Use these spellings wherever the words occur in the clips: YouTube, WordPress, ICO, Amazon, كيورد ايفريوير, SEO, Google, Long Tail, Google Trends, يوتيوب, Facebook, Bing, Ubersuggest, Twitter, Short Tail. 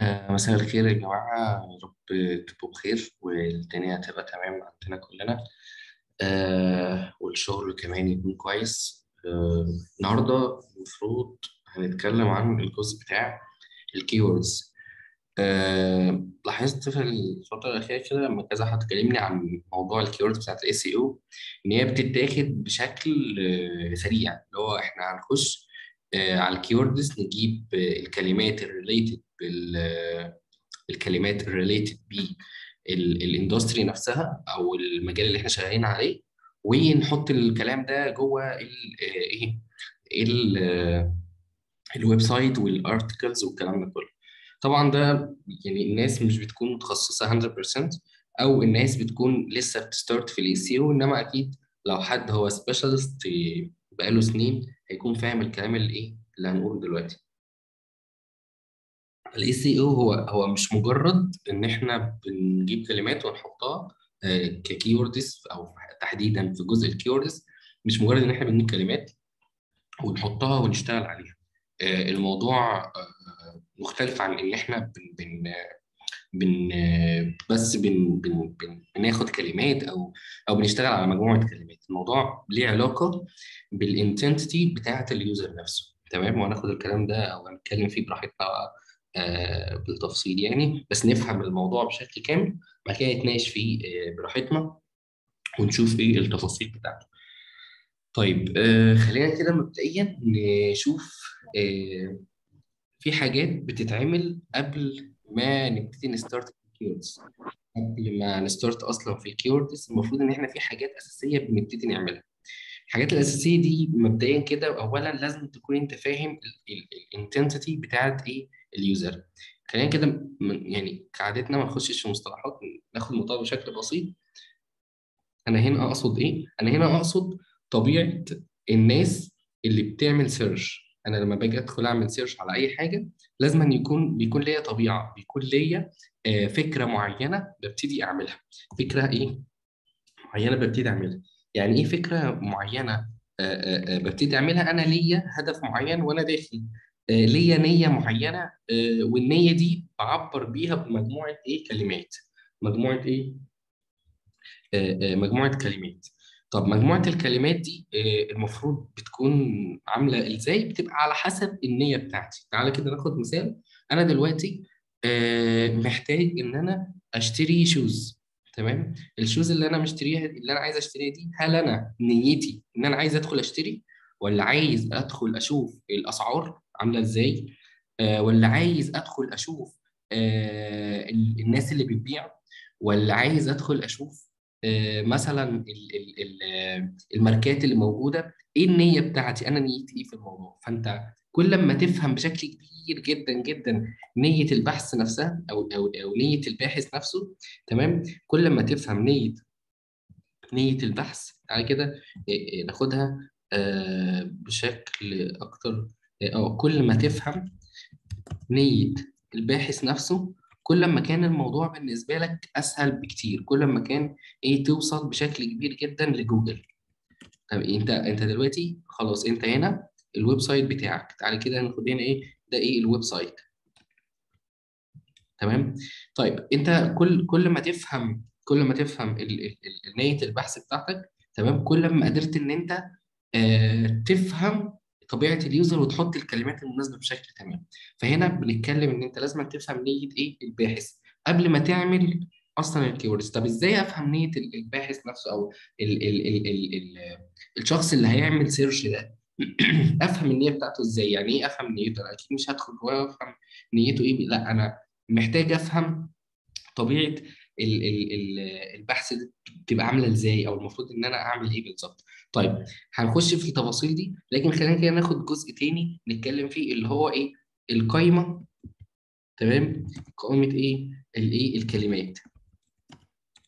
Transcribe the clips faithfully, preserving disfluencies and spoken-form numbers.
آه، مساء الخير يا جماعة، يا رب تبقوا بخير والدنيا هتبقى تمام عندنا كلنا، آه، والشغل كمان يكون كويس. آه، النهاردة المفروض هنتكلم عن الجزء بتاع الكيوردز. آه، لاحظت في الفترة الأخيرة كده لما كذا حد كلمني عن موضوع الكيوردز بتاعت ال إس إي أو إن هي بتتاخد بشكل آه، سريع، اللي هو إحنا هنخش آه، على الكيوردز نجيب آه، الكلمات الريليتد بالكلمات الريليتد بالاندستري نفسها او المجال اللي احنا شغالين عليه، ونحط الكلام ده جوه الايه الويب سايت والارتكلز والكلام ده كله. طبعا ده يعني الناس مش بتكون متخصصه مية بالمية او الناس بتكون لسه بتستارت في السيو، انما اكيد لو حد هو سبيشالست بقاله سنين هيكون فاهم الكلام اللي ايه اللي هنقوله دلوقتي. ال إس إي أو هو هو مش مجرد ان احنا بنجيب كلمات ونحطها ككيوردز، او تحديدا في جزء الكيوردز مش مجرد ان احنا بنجيب كلمات ونحطها ونشتغل عليها. الموضوع مختلف عن ان احنا بن بن بس بن بن بناخد كلمات او او بنشتغل على مجموعه كلمات. الموضوع ليه علاقه بالانتنتي بتاعه اليوزر نفسه، تمام؟ وهناخد الكلام ده او هنتكلم فيه براحتنا آه بالتفصيل يعني، بس نفهم الموضوع بشكل كامل بعد كده نتناقش فيه آه براحتنا ونشوف ايه التفاصيل بتاعته. طيب آه خلينا كده مبدئيا نشوف آه في حاجات بتتعمل قبل ما نبتدي نستارت الكيوردز. قبل ما نستارت اصلا في الكيوردز المفروض ان احنا في حاجات اساسيه بنبتدي نعملها. الحاجات الاساسيه دي مبدئيا كده، اولا لازم تكون انت فاهم الانتنسيتي بتاعت ايه اليوزر. خلينا كده يعني كعادتنا ما نخشش في مصطلحات، ناخد الموضوع بشكل بسيط. انا هنا اقصد ايه؟ انا هنا اقصد طبيعه الناس اللي بتعمل سيرش. انا لما باجي ادخل اعمل سيرش على اي حاجه لازم أن يكون بيكون ليا طبيعه، بيكون ليا فكره معينه ببتدي اعملها. فكره ايه معينه ببتدي اعملها؟ يعني ايه فكره معينه ببتدي اعملها؟ انا ليا هدف معين وانا داخل، ليا نيه معينه، والنيه دي بعبر بيها بمجموعه ايه كلمات، مجموعه ايه مجموعه كلمات. طب مجموعه الكلمات دي المفروض بتكون عامله ازاي؟ بتبقى على حسب النيه بتاعتي. تعالى كده ناخد مثال. انا دلوقتي محتاج ان انا اشتري شوز، تمام؟ الشوز اللي انا مشتريها اللي انا عايز اشتريها دي، هل انا نيتي ان انا عايز ادخل اشتري، ولا عايز ادخل اشوف الاسعار عامله ازاي، آه ولا عايز ادخل اشوف آه الناس اللي بتبيع، ولا عايز ادخل اشوف آه مثلا الماركات اللي موجوده؟ ايه النيه بتاعتي؟ انا نيتي ايه في الموضوع؟ فانت كل ما تفهم بشكل كبير جدا جدا نيه البحث نفسها او او, أو نيه الباحث نفسه، تمام؟ كل ما تفهم نيه نيه البحث. تعالى كده ناخدها آه بشكل اكتر، أو كل ما تفهم نية الباحث نفسه كل ما كان الموضوع بالنسبة لك أسهل بكتير، كل ما كان إيه توصل بشكل كبير جدا لجوجل. طب أنت أنت دلوقتي خلاص أنت هنا الويب سايت بتاعك. تعالى كده ناخد هنا إيه ده إيه الويب سايت، تمام؟ طيب أنت كل كل ما تفهم كل ما تفهم نية البحث بتاعتك، تمام؟ كل ما قدرت إن أنت آه تفهم طبيعه اليوزر وتحط الكلمات المناسبه بشكل تمام. فهنا بنتكلم ان انت لازم تفهم نيه ايه الباحث قبل ما تعمل اصلا الكيوردز. طب ازاي افهم نيه الباحث نفسه او ال ال ال ال ال الشخص اللي هيعمل سيرش ده؟ افهم النيه بتاعته ازاي؟ يعني ايه افهم نيته؟ انا اكيد مش هدخل جواه وافهم نيته ايه، لا انا محتاج افهم طبيعه ال ال ال البحث بتبقى عامله ازاي، او المفروض ان انا اعمل ايه بالظبط. طيب هنخش في التفاصيل دي، لكن خلينا كده ناخد جزء تاني نتكلم فيه اللي هو ايه القايمه، تمام؟ قائمه ايه الايه الكلمات،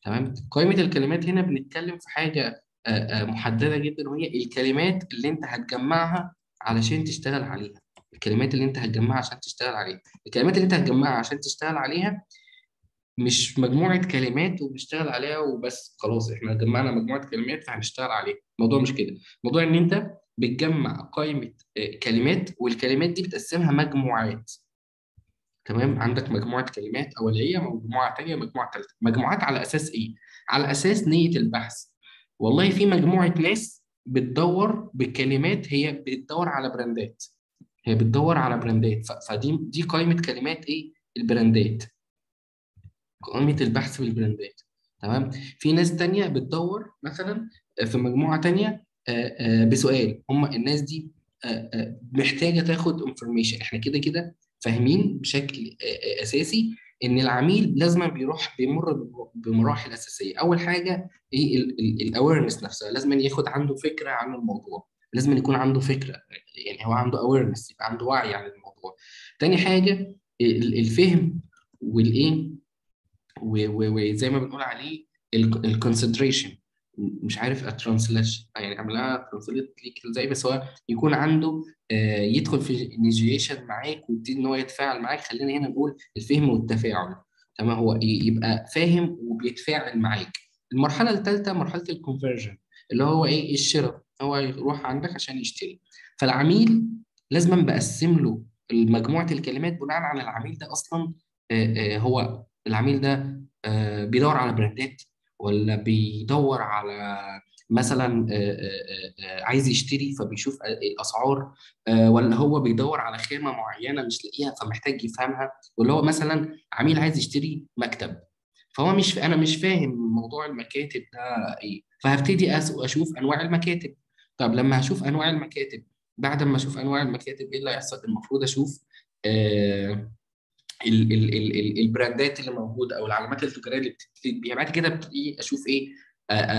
تمام؟ قائمه الكلمات هنا بنتكلم في حاجه محدده جدا، وهي الكلمات اللي انت هتجمعها علشان تشتغل عليها. الكلمات اللي انت هتجمعها عشان تشتغل عليها الكلمات اللي انت هتجمعها عشان تشتغل عليها مش مجموعه كلمات وبنشتغل عليها وبس خلاص احنا جمعنا مجموعه كلمات فهنشتغل عليها. الموضوع مش كده، الموضوع ان انت بتجمع قائمه كلمات، والكلمات دي بتقسمها مجموعات، تمام. عندك مجموعه كلمات اوليه، مجموعه ثانيه، مجموعه ثالثه. مجموعات على اساس ايه؟ على اساس نيه البحث. والله في مجموعه ناس بتدور بكلمات، هي بتدور على براندات، هي بتدور على براندات، فدي دي قائمه كلمات ايه؟ البراندات، قائمه البحث بالبراندات، تمام. في ناس ثانيه بتدور مثلا في مجموعه ثانيه بسؤال، هم الناس دي محتاجه تاخد انفورميشن. احنا كده كده فاهمين بشكل اساسي ان العميل لازم بيروح بيمر بمراحل اساسيه. اول حاجه ايه؟ الاويرنس نفسها، لازم ياخد عنده فكره عن الموضوع، لازم يكون عنده فكره، يعني هو عنده اويرنس، يبقى عنده وعي عن الموضوع. ثاني حاجه الفهم والايه، وزي ما بنقول عليه الكونسنتريشن، مش عارف اترانسليشن يعني عملها ترانسليت ليك ازاي، بس هو يكون عنده يدخل في نيجيشن معاك ويبتدي ان هو يتفاعل معاك. خلينا هنا نقول الفهم والتفاعل، تمام. هو يبقى فاهم وبيتفاعل معاك. المرحله الثالثه مرحله الكونفرجن، اللي هو ايه؟ الشراء، هو يروح عندك عشان يشتري. فالعميل لازم بقسم له مجموعه الكلمات بناء على العميل ده اصلا، هو العميل ده بيدور على براندات، ولا بيدور على مثلا عايز يشتري فبيشوف الاسعار، ولا هو بيدور على خامه معينه مش لاقيها فمحتاج يفهمها، ولا هو مثلا عميل عايز يشتري مكتب فهو مش انا مش فاهم موضوع المكاتب ده ايه، فهبتدي اشوف انواع المكاتب. طب لما هشوف انواع المكاتب، بعد ما اشوف انواع المكاتب ايه اللي هيحصل؟ المفروض اشوف آه ال ال ال البراندات اللي موجوده او العلامات التجاريه اللي بتتفيد بيها، بعد كده بتبتدي اشوف ايه،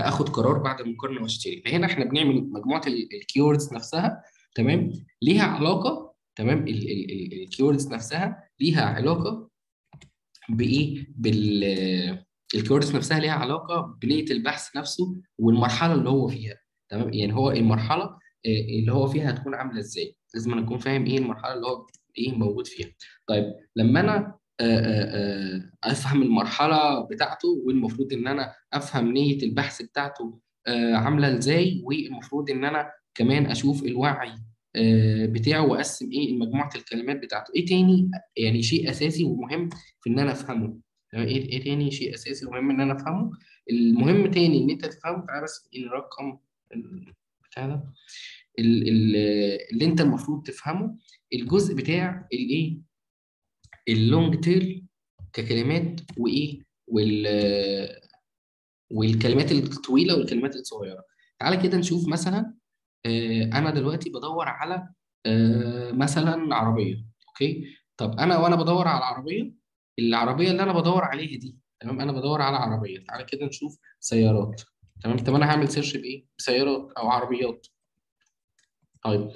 اخد قرار بعد مقارنه واشتري. فهنا احنا بنعمل مجموعه الكيوردز نفسها، تمام، ليها علاقه، تمام، الكيوردز نفسها ليها علاقه بايه؟ بال الكيوردز نفسها ليها علاقه بنيه البحث نفسه والمرحله اللي هو فيها، تمام. يعني هو المرحله اللي هو فيها هتكون عامله ازاي، لازم انا اكون فاهم ايه المرحله اللي هو ايه موجود فيها. طيب لما انا افهم المرحله بتاعته، والمفروض ان انا افهم نيه البحث بتاعته عامله ازاي، والمفروض ان انا كمان اشوف الوعي بتاعه واقسم ايه مجموعه الكلمات بتاعته. ايه تاني يعني شيء اساسي ومهم في ان انا افهمه؟ ايه ايه تاني شيء اساسي ومهم ان انا افهمه؟ المهم تاني ان انت تفهمه. تعالى بس الرقم بتاع ده اللي انت المفروض تفهمه، الجزء بتاع الايه؟ اللونج تيل ككلمات، وايه وال والكلمات الطويله والكلمات الصغيره. تعالى كده نشوف مثلا انا دلوقتي بدور على مثلا عربيه، اوكي. طب انا وانا بدور على العربيه، العربيه اللي انا بدور عليها دي، تمام، انا بدور على عربيه. تعالى كده نشوف سيارات، تمام. طب انا هعمل سيرش بايه؟ بسيارات او عربيات. طيب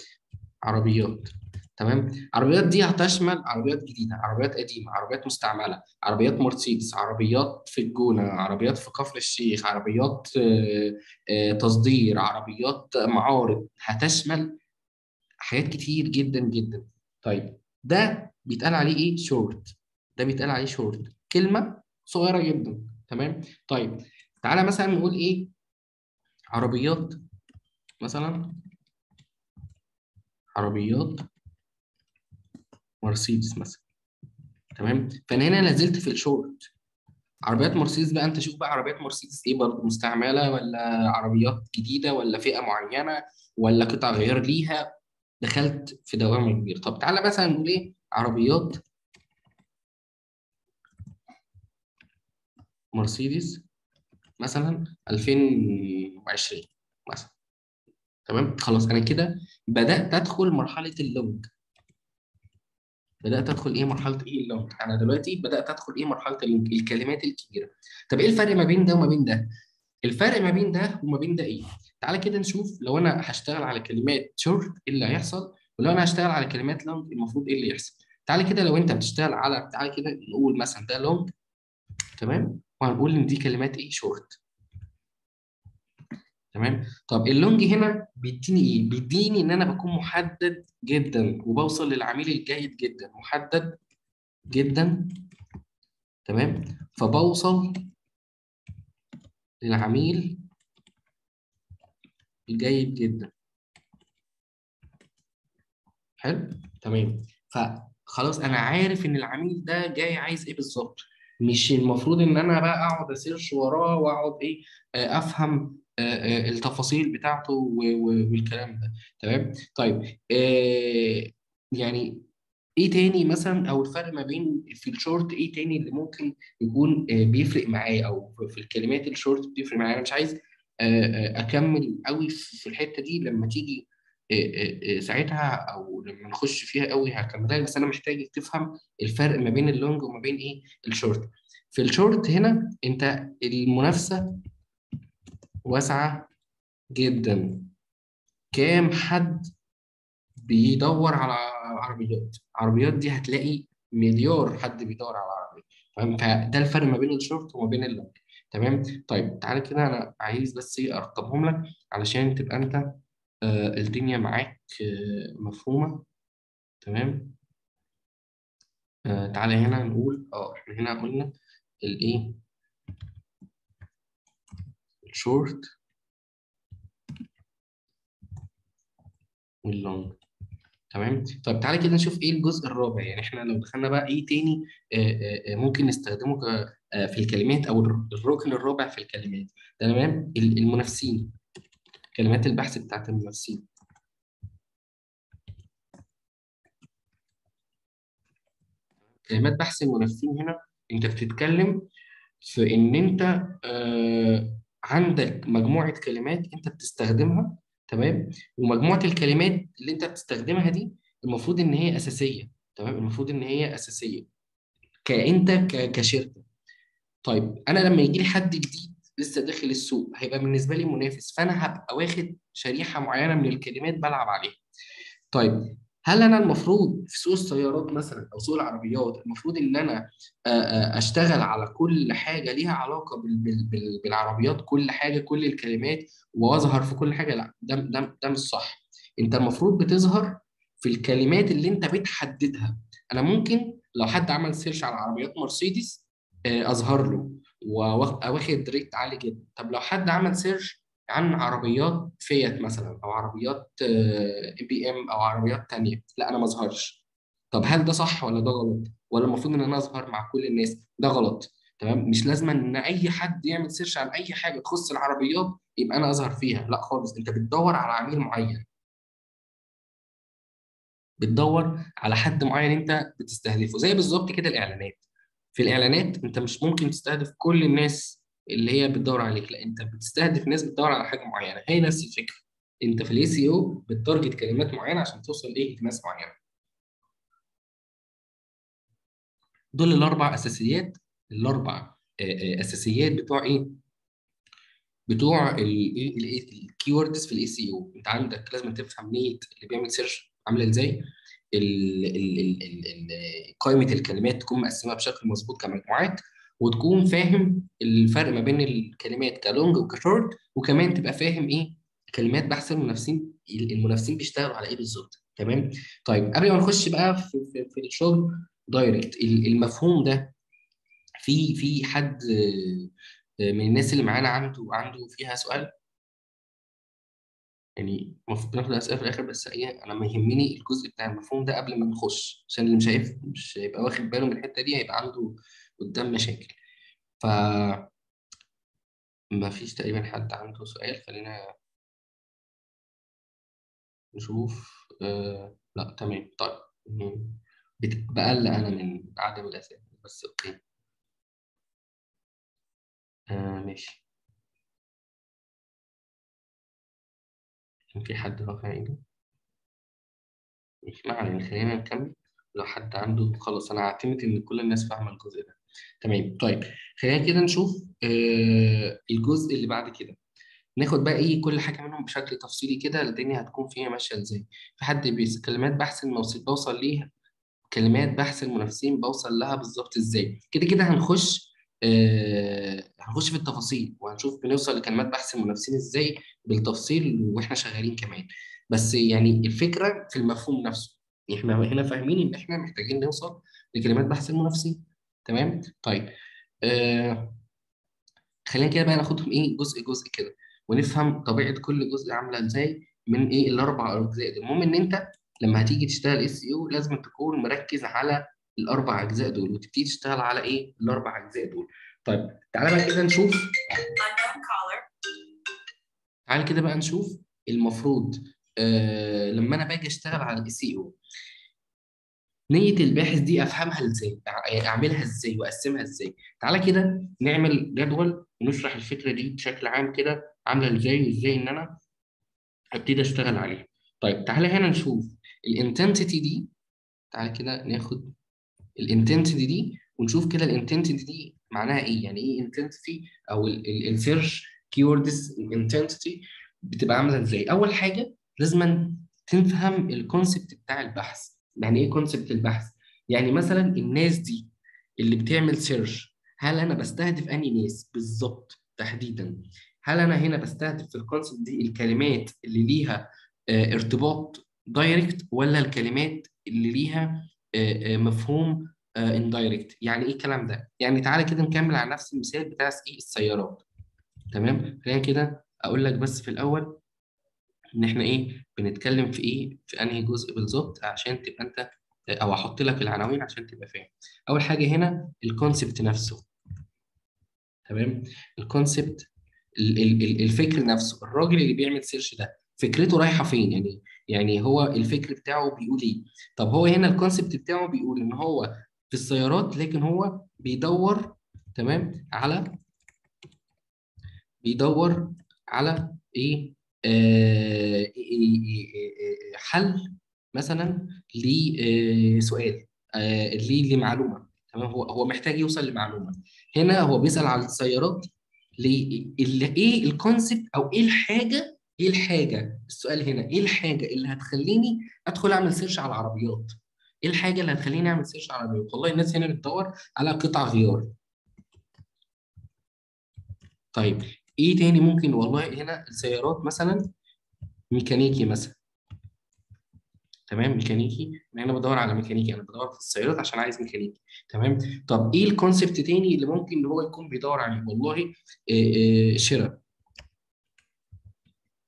عربيات، تمام. عربيات دي هتشمل عربيات جديده، عربيات قديمه، عربيات مستعمله، عربيات مرسيدس، عربيات في الجونه، عربيات في كفر الشيخ، عربيات تصدير، عربيات معارض، هتشمل حاجات كتير جدا جدا. طيب ده بيتقال عليه ايه؟ شورت. ده بيتقال عليه شورت، كلمه صغيره جدا، تمام. طيب تعالى مثلا نقول ايه؟ عربيات مثلا، عربيات مرسيدس مثلا، تمام. فانا هنا نزلت في الشورت عربيات مرسيدس. بقى انت شوف بقى عربيات مرسيدس ايه برضه، مستعمله ولا عربيات جديده ولا فئه معينه ولا قطع غيار ليها. دخلت في دوامه كبيره. طب تعالى مثلا نقول ايه؟ عربيات مرسيدس مثلا ألفين وعشرين مثلا، تمام. خلاص انا كده بدات ادخل مرحله اللونج. بدات ادخل ايه؟ مرحله ايه؟ اللونج. انا دلوقتي بدات ادخل ايه؟ مرحله اللونج، الكلمات الكبيره. طب ايه الفرق ما بين ده وما بين ده؟ الفرق ما بين ده وما بين ده ايه؟ تعالى كده نشوف. لو انا هشتغل على كلمات شورت ايه اللي هيحصل، ولو انا هشتغل على كلمات لونج المفروض ايه اللي يحصل. تعالى كده لو انت بتشتغل على، تعالى كده نقول مثلا ده لونج، تمام، وهنقول ان دي كلمات ايه؟ شورت، تمام. طب اللونج هنا بيديني ايه؟ بيديني ان انا بكون محدد جدا وبوصل للعميل الجيد جدا، محدد جدا، تمام. فبوصل للعميل الجيد جدا، حلو، تمام. ف خلاص انا عارف ان العميل ده جاي عايز ايه بالظبط، مش المفروض ان انا بقى اقعد اسيرش وراه واقعد ايه افهم التفاصيل بتاعته والكلام ده. تمام. طيب يعني ايه تاني مثلا، او الفرق ما بين في الشورت ايه تاني اللي ممكن يكون بيفرق معايا، او في الكلمات الشورت بتفرق معايا؟ انا مش عايز اكمل قوي في الحته دي لما تيجي ساعتها او لما نخش فيها قوي هكملها، بس انا محتاجك تفهم الفرق ما بين اللونج وما بين ايه الشورت. في الشورت هنا انت المنافسه واسعه جدا، كام حد بيدور على عربيات؟ عربيات دي هتلاقي مليار حد بيدور على عربيات، فاهم؟ فده الفرق ما بين الشورت وما بين اللونج. تمام. طيب تعالى كده انا عايز بس ايه ارقمهم لك علشان تبقى انت آه الدنيا معاك آه مفهومه. تمام. آه تعالى هنا نقول اه احنا هنا قلنا الايه الشورت واللونج. تمام. طيب تعالى كده نشوف ايه الجزء الرابع، يعني احنا لو دخلنا بقى ايه تاني آه آه ممكن نستخدمه آه في الكلمات، او الركن الرابع في الكلمات. تمام. المنافسين، كلمات البحث بتاعت المنافسين. كلمات بحث المنافسين هنا انت بتتكلم في ان انت آه عندك مجموعه كلمات انت بتستخدمها. تمام. ومجموعه الكلمات اللي انت بتستخدمها دي المفروض ان هي اساسيه. تمام. المفروض ان هي اساسيه كانت كشركه. طيب انا لما يجي لي حد جديد لسه داخل السوق هيبقى بالنسبه لي منافس، فانا هبقى واخد شريحه معينه من الكلمات بلعب عليها. طيب هل انا المفروض في سوق السيارات مثلا او سوق العربيات المفروض ان انا اشتغل على كل حاجه ليها علاقه بالعربيات، كل حاجه، كل الكلمات، واظهر في كل حاجه؟ لا، ده ده ده مش صح. انت المفروض بتظهر في الكلمات اللي انت بتحددها. انا ممكن لو حد عمل سيرش على عربيات مرسيدس اظهر له واخد ريت عالي جدا. طب لو حد عمل سيرش عن عربيات فيات مثلا او عربيات بي ام او عربيات ثانيه، لا انا ما اظهرش. طب هل ده صح ولا ده غلط؟ ولا المفروض ان انا اظهر مع كل الناس؟ ده غلط. تمام. مش لازم ان اي حد يعمل سيرش عن اي حاجه تخص العربيات يبقى انا اظهر فيها، لا خالص. انت بتدور على عميل معين، بتدور على حد معين انت بتستهدفه، زي بالظبط كده الاعلانات. في الاعلانات انت مش ممكن تستهدف كل الناس اللي هي بتدور عليك، لا انت بتستهدف ناس بتدور على حاجه معينه. هي نفس الفكره، انت في الاي سي او بتارجت كلمات معينه عشان توصل ايه لناس معينه. دول الاربع اساسيات، الاربع اساسيات بتوع ايه بتوع الكيوردز في الاي سي او. انت عندك لازم تفهم نيه اللي بيعمل سيرش عامله ازاي، قائمه الكلمات تكون مقسمه بشكل مظبوط كمجموعات، وتكون فاهم الفرق ما بين الكلمات كلونج وكشورت، وكمان تبقى فاهم ايه كلمات بحث المنافسين، المنافسين بيشتغلوا على ايه بالظبط. تمام. طيب قبل ما نخش بقى في, في, في الشغل دايركت، المفهوم ده في في حد من الناس اللي معانا عنده عنده فيها سؤال؟ يعني المفروض ناخد اسئله في الاخر، بس ايه انا يهمني الجزء بتاع المفهوم ده قبل ما نخش، عشان اللي مش هيف مش هيبقى واخد باله من الحته دي هيبقى عنده قدام مشاكل. ف مفيش تقريبا حد عنده سؤال، خلينا نشوف. آه... لا تمام. طيب بقلق انا من عدم الاسئله، بس اوكي. آه ماشي. كان في حد رافع ايده؟ مش معنى، خلينا نكمل. لو حد عنده خلاص انا هعتمد ان كل الناس فاهمه الجزء ده. تمام. طيب خلينا كده نشوف آه الجزء اللي بعد كده، ناخد بقى ايه كل حاجه منهم بشكل تفصيلي كده، الدنيا هتكون فيها ماشيه ازاي. في حد بيس كلمات بحث الموصل بوصل ليها، كلمات بحث المنافسين بوصل لها بالظبط ازاي. كده كده هنخش آه هنخش في التفاصيل وهنشوف بنوصل لكلمات بحث المنافسين ازاي بالتفصيل واحنا شغالين كمان، بس يعني الفكره في المفهوم نفسه. احنا هنا فاهمين ان احنا محتاجين نوصل لكلمات بحث المنافسين. تمام. طيب آه خلينا كده بقى ناخدهم ايه جزء جزء كده، ونفهم طبيعه كل جزء عامله ازاي من ايه الاربع اجزاء دول. المهم ان انت لما هتيجي تشتغل اس اي او لازم تكون مركز على الاربع اجزاء دول، وتبتدي تشتغل على ايه؟ الاربع اجزاء دول. طيب تعالى بقى كده نشوف، تعالى كده بقى نشوف المفروض آه لما انا باجي اشتغل على الاس اي او نية الباحث دي افهمها ازاي؟ اعملها ازاي؟ واقسمها ازاي؟ تعالى كده نعمل جدول ونشرح الفكره دي بشكل عام كده عامله ازاي وازاي ان انا ابتدي اشتغل عليها. طيب تعالى هنا نشوف الانتنسيتي دي، تعالى كده ناخد الانتنسيتي دي ونشوف كده الانتنسيتي دي معناها ايه؟ يعني ايه انتنسيتي او السيرش كيوردز انتنسيتي بتبقى عامله ازاي؟ اول حاجه لازم تفهم الكونسبت بتاع البحث. يعني ايه كونسبت البحث؟ يعني مثلا الناس دي اللي بتعمل سيرش، هل انا بستهدف انهي ناس بالظبط تحديدا؟ هل انا هنا بستهدف في الكونسبت دي الكلمات اللي ليها اه ارتباط دايركت، ولا الكلمات اللي ليها اه اه مفهوم اه اندايركت؟ يعني ايه الكلام ده؟ يعني تعالى كده نكمل على نفس المثال بتاع ايه السيارات. تمام؟ خلينا كده اقول لك بس في الاول ان احنا ايه بنتكلم في ايه، في انهي جزء بالظبط عشان تبقى انت، او احط لك العناوين عشان تبقى فاهم. اول حاجه هنا الكونسبت نفسه. تمام؟ الكونسبت الفكر نفسه، الراجل اللي بيعمل سيرش ده فكرته رايحه فين؟ يعني يعني هو الفكر بتاعه بيقول ايه؟ طب هو هنا الكونسبت بتاعه بيقول ان هو في السيارات، لكن هو بيدور تمام على بيدور على ايه؟ حل مثلا لسؤال، لمعلومه. تمام؟ هو هو محتاج يوصل لمعلومه. هنا هو بيسال على السيارات ليه، ايه الكونسبت او ايه الحاجه، ايه الحاجه السؤال هنا ايه الحاجه اللي هتخليني ادخل اعمل سيرش على العربيات؟ ايه الحاجه اللي هتخليني اعمل سيرش على العربيات؟ والله الناس هنا بتدور على قطع غيار. طيب ايه تاني ممكن؟ والله هنا السيارات مثلا ميكانيكي مثلا. تمام؟ ميكانيكي، انا هنا بدور على ميكانيكي، انا بدور في السيارات عشان عايز ميكانيكي. تمام؟ طب ايه الكونسبت تاني اللي ممكن ان هو يكون بيدور عليه؟ والله شراء.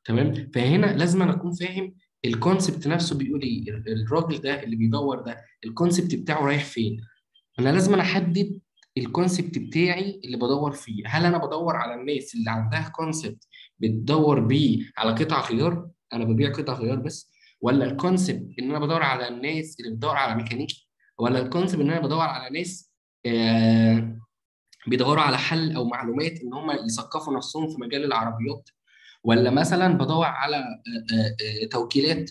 تمام؟ فهنا لازم انا اكون فاهم الكونسبت نفسه بيقول ايه، الراجل ده اللي بيدور ده الكونسبت بتاعه رايح فين. انا لازم انا احدد الكونسبت بتاعي اللي بدور فيه. هل انا بدور على الناس اللي عندها كونسبت بتدور بيه على قطع خيار، انا ببيع قطع خيار بس، ولا الكونسبت ان انا بدور على الناس اللي بتدور على ميكانيكي، ولا الكونسبت ان انا بدور على ناس آه بيدوروا على حل او معلومات ان هم يثقفوا نفسهم في مجال العربيات، ولا مثلا بدور على آه آه توكيلات.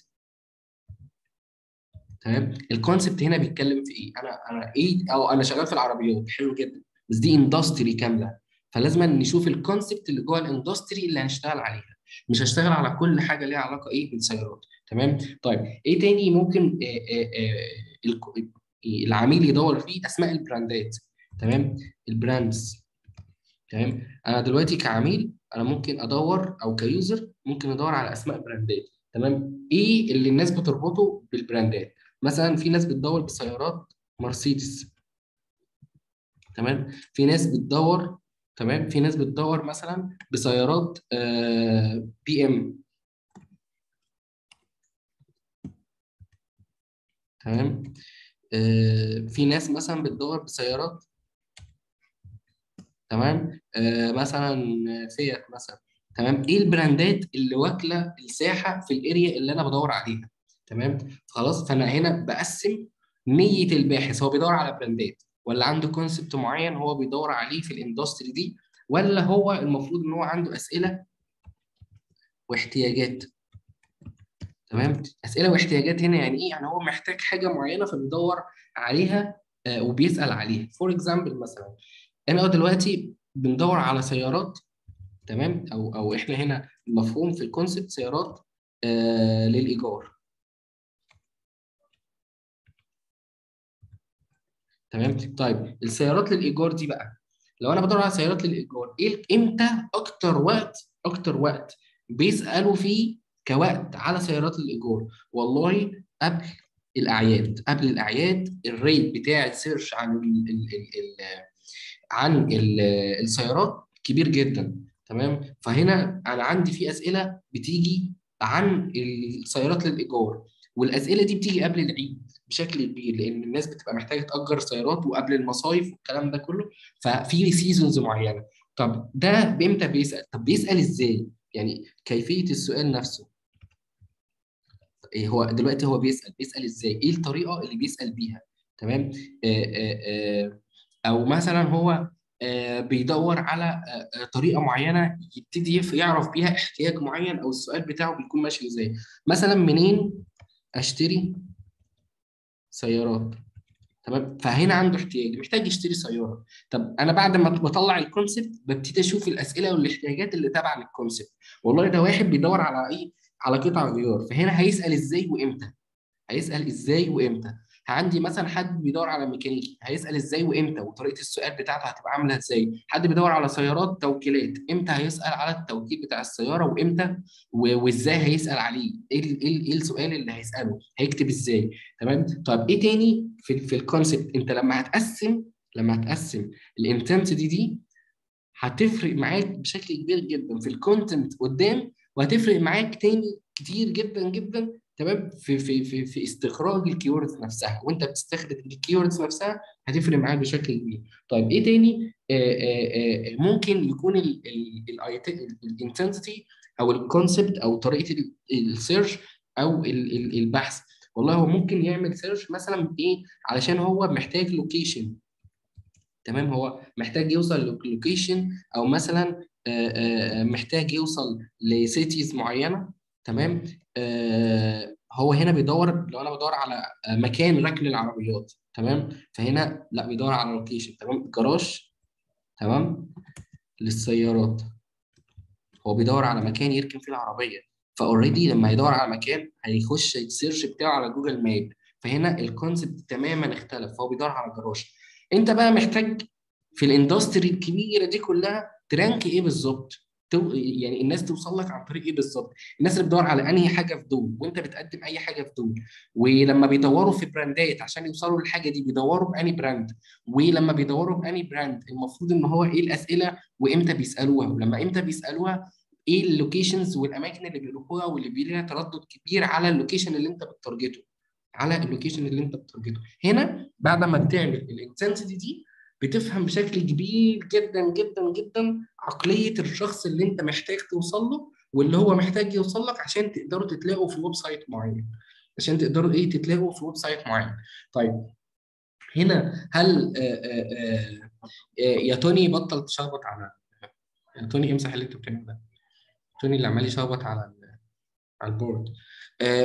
تمام؟ الكونسبت هنا بيتكلم في ايه؟ انا انا ايه او انا شغال في العربيات، حلو جدا، بس دي اندستري كامله، فلازم نشوف الكونسبت اللي جوه الاندستري اللي هنشتغل عليها، مش هشتغل على كل حاجه ليها علاقه ايه بالسيارات. تمام؟ طيب ايه تاني ممكن آآ آآ العميل يدور فيه؟ اسماء البراندات. تمام؟ البراندز. تمام؟ انا دلوقتي كعميل انا ممكن ادور، او كيوزر ممكن ادور على اسماء براندات. تمام؟ ايه اللي الناس بتربطه بالبراندات؟ مثلا في ناس بتدور بسيارات مرسيدس. تمام؟ في ناس بتدور تمام في ناس بتدور مثلا بسيارات آه بي ام. تمام؟ آه في ناس مثلا بتدور بسيارات تمام آه مثلا فيات مثلا. تمام؟ ايه البراندات اللي واكله الساحه في الاريا اللي انا بدور عليها؟ تمام؟ خلاص، فانا هنا بقسم نيه الباحث، هو بيدور على براندات، ولا عنده كونسبت معين هو بيدور عليه في الاندستري دي، ولا هو المفروض ان هو عنده اسئله واحتياجات. تمام؟ اسئله واحتياجات هنا يعني ايه؟ يعني هو محتاج حاجه معينه فبيدور عليها آه وبيسال عليها. فور اكزامبل مثلا انا دلوقتي بندور على سيارات. تمام؟ او او احنا هنا المفهوم في الكونسبت سيارات آه للايجار. تمام؟ طيب السيارات للايجار دي بقى، لو انا بدور على سيارات للايجار، ايه امتى اكتر وقت اكتر وقت بيسالوا فيه كوقت على سيارات الايجار؟ والله قبل الاعياد. قبل الاعياد الريت بتاع السيرش عن ال ال ال عن ال السيارات كبير جدا. تمام؟ فهنا انا عندي في اسئله بتيجي عن السيارات للايجار، والاسئله دي بتيجي قبل العيد بشكل كبير، لان الناس بتبقى محتاجه تاجر سيارات وقبل المصايف والكلام ده كله، ففي سيزونز معينه. طب ده بامتى بيسال؟ طب بيسال ازاي؟ يعني كيفيه السؤال نفسه. هو دلوقتي هو بيسال بيسال ازاي؟ ايه الطريقه اللي بيسال بيها؟ تمام؟ او مثلا هو بيدور على طريقه معينه يبتدي يعرف بيها احتياج معين او السؤال بتاعه بيكون ماشي ازاي. مثلا منين اشتري سيارات؟ تمام؟ فهنا عنده احتياج، محتاج يشتري سياره. طب انا بعد ما بطلع الكونسبت ببتدي اشوف الاسئله والاحتياجات اللي تابعه للكونسبت. والله ده واحد بيدور على ايه؟ على قطع غيار، فهنا هيسال ازاي وامتى؟ هيسال ازاي وامتى؟ عندي مثلا حد بيدور على ميكانيكي، هيسال ازاي وامتى؟ وطريقه السؤال بتاعته هتبقى عامله ازاي؟ حد بيدور على سيارات توكيلات، امتى هيسال على التوكيل بتاع السياره وامتى وازاي هيسال عليه؟ ايه ايه السؤال اللي هيساله؟ هيكتب ازاي؟ تمام؟ طب ايه تاني في في الكونسبت؟ انت لما هتقسم لما هتقسم الانتنسيتي دي هتفرق معاك بشكل كبير جدا في الكونتنت قدام، وهتفرق معاك تاني كتير جدا جدا. تمام؟ في في في في استخراج الكيوردز نفسها، وانت بتستخرج الكيوردز نفسها هتفرق معاك بشكل كبير. طيب ايه تاني؟ آآ آآ ممكن يكون الانتنسيتي او الكونسبت او طريقه السيرش او البحث. والله هو ممكن يعمل سيرش مثلا بايه؟ علشان هو محتاج لوكيشن. تمام؟ هو محتاج يوصل لوكيشن، او مثلا آآ آآ محتاج يوصل لسيتيز معينه. تمام؟ آه هو هنا بيدور، لو انا بدور على مكان ركن العربيات، تمام؟ فهنا لا، بيدور على لوكيشن. تمام؟ جراج، تمام؟ للسيارات، هو بيدور على مكان يركن فيه العربيه، فاوريدي لما يدور على مكان هيخش السيرش بتاعه على جوجل ماب، فهنا الكونسبت تماما اختلف، فهو بيدور على جراج. انت بقى محتاج في الاندستري الكبيره دي كلها ترانك ايه بالظبط؟ تو... يعني الناس توصل لك عن طريق ايه بالظبط؟ الناس اللي بتدور على انهي حاجه في دول، وانت بتقدم اي حاجه في دول، ولما بيدوروا في براندات عشان يوصلوا للحاجه دي بيدوروا باني براند، ولما بيدوروا باني براند المفروض ان هو ايه الاسئله وامتى بيسالوها، ولما امتى بيسالوها ايه اللوكيشنز والاماكن اللي بيروحوها واللي بيلاقي تردد كبير على اللوكيشن اللي انت بتارجته على اللوكيشن اللي انت بتارجته. هنا بعد ما بتعمل الانتنسيتي دي بتفهم بشكل كبير جدا جدا جدا عقليه الشخص اللي انت محتاج توصل له واللي هو محتاج يوصل لك عشان تقدروا تتلاقوا في ويب سايت معين، عشان تقدروا ايه تتلاقوا في ويب سايت معين. طيب هنا هل آآ آآ يا توني بطل تشخبط على يا توني امسح اللي انت بتعمله ده، توني اللي عمال يشخبط على على البورد.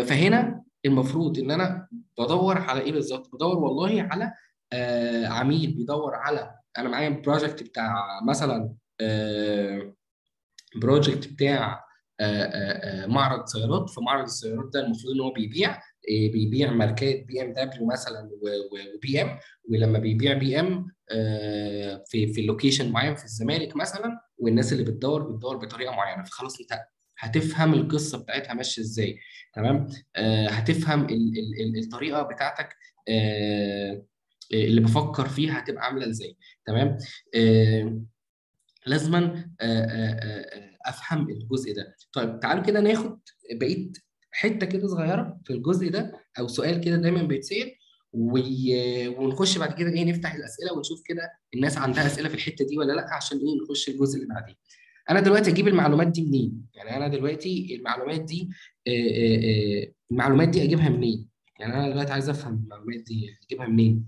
فهنا المفروض ان انا بدور على ايه بالظبط؟ بدور والله على آه عميل بيدور على، انا معايا بروجكت بتاع مثلا آه بروجكت بتاع آه آه معرض سيارات، فمعرض السيارات ده المفروض ان هو بيبيع آه بيبيع ماركات بي ام دبليو مثلا وبي ام، ولما بيبيع بي ام آه في في اللوكيشن معين في الزمالك مثلا، والناس اللي بتدور بتدور بطريقه معينه، فخلاص انت هتفهم القصه بتاعتها ماشيه ازاي. تمام؟ آه هتفهم ال ال الطريقه بتاعتك آه اللي بفكر فيها هتبقى عامله ازاي. تمام؟ آه لازما آه آه افهم الجزء ده. طيب تعالوا كده ناخد بقيه حته كده صغيره في الجزء ده، او سؤال كده دايما بيتسال، ونخش بعد كده ايه نفتح الاسئله ونشوف كده الناس عندها اسئله في الحته دي ولا لا، عشان ايه نخش الجزء اللي بعديه. انا دلوقتي اجيب المعلومات دي منين؟ يعني انا دلوقتي المعلومات دي آه آه المعلومات دي اجيبها منين؟ يعني انا دلوقتي عايز افهم المعلومات دي اجيبها منين؟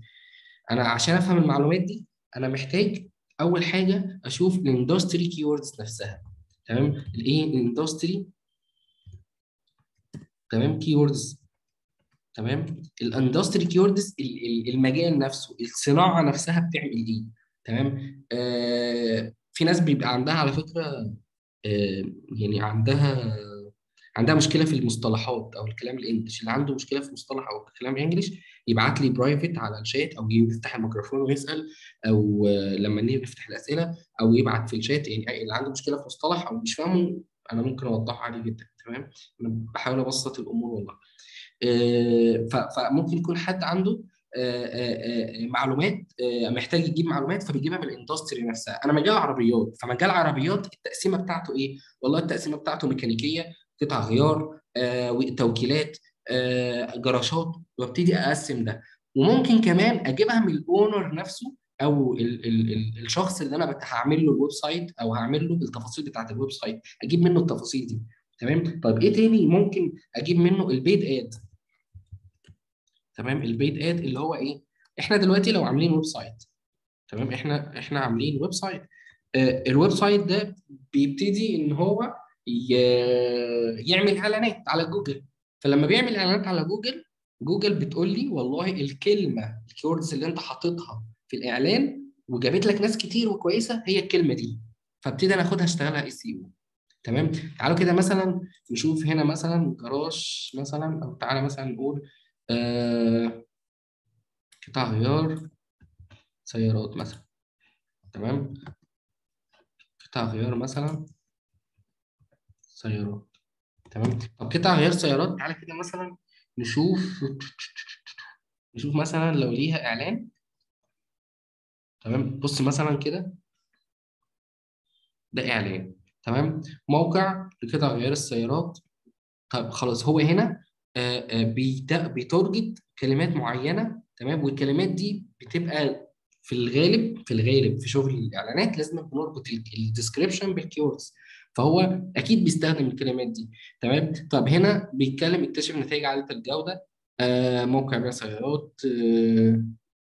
انا عشان افهم المعلومات دي انا محتاج اول حاجه اشوف الاندستري كيوردز نفسها. تمام؟ الايه الاندستري، تمام؟ كيوردز. تمام؟ الاندستري كيوردز المجال نفسه، الصناعه نفسها بتعمل ايه. تمام؟ آه في ناس بيبقى عندها على فكره آه يعني عندها عندها مشكله في المصطلحات او الكلام الانجليش، اللي عنده مشكله في مصطلح او كلام انجليش يبعت لي برايفت على الشات، او يفتح الميكروفون ويسال، او لما نفتح الاسئله، او يبعت في الشات. يعني اللي عنده مشكله في مصطلح او مش فاهمه انا ممكن اوضحه عادي جدا. تمام؟ انا بحاول ابسط الامور والله. فممكن يكون حد عنده معلومات محتاج يجيب معلومات فبيجيبها من الاندستري نفسها. انا مجال عربيات، فمجال عربيات التقسيمه بتاعته ايه؟ والله التقسيمه بتاعته ميكانيكيه، قطع غيار، آه، توكيلات، جراشات وابتدي اقسم ده. وممكن كمان اجيبها من الاونر نفسه او ال ال الشخص اللي انا هعمل له الويب سايت او هعمل له التفاصيل بتاعت الويب سايت، اجيب منه التفاصيل دي. تمام؟ طيب ايه تاني ممكن اجيب منه؟ البيد اد. تمام؟ البيد اد اللي هو ايه؟ احنا دلوقتي لو عاملين ويب سايت، تمام؟ احنا احنا عاملين ويب سايت، آه الويب سايت ده بيبتدي ان هو يعمل اعلانات على جوجل. فلما بيعمل اعلانات على جوجل، جوجل بتقول لي والله الكلمه الكيوردز اللي انت حاططها في الاعلان وجابت لك ناس كتير وكويسه هي الكلمه دي، فابتدي انا اخدها اشتغلها اي سي او. تمام؟ تعالوا كده مثلا نشوف هنا مثلا جراج مثلا، او تعالى مثلا نقول آه قطع غيار سيارات مثلا. تمام؟ قطع غيار مثلا سيارات. تمام؟ طب قطع غيار سيارات، تعالى كده مثلا نشوف نشوف مثلا لو ليها اعلان. تمام؟ بص مثلا كده، ده اعلان. تمام؟ موقع لقطع غيار السيارات. طب خلاص، هو هنا بيتارجت كلمات معينه. تمام؟ والكلمات دي بتبقى في الغالب في الغالب في شغل الاعلانات لازم نربط الديسكربشن بالكيوردز، فهو اكيد بيستخدم الكلمات دي. تمام؟ طب هنا بيتكلم اكتشف نتائج عاليه الجوده، آه موقع بيع سيارات،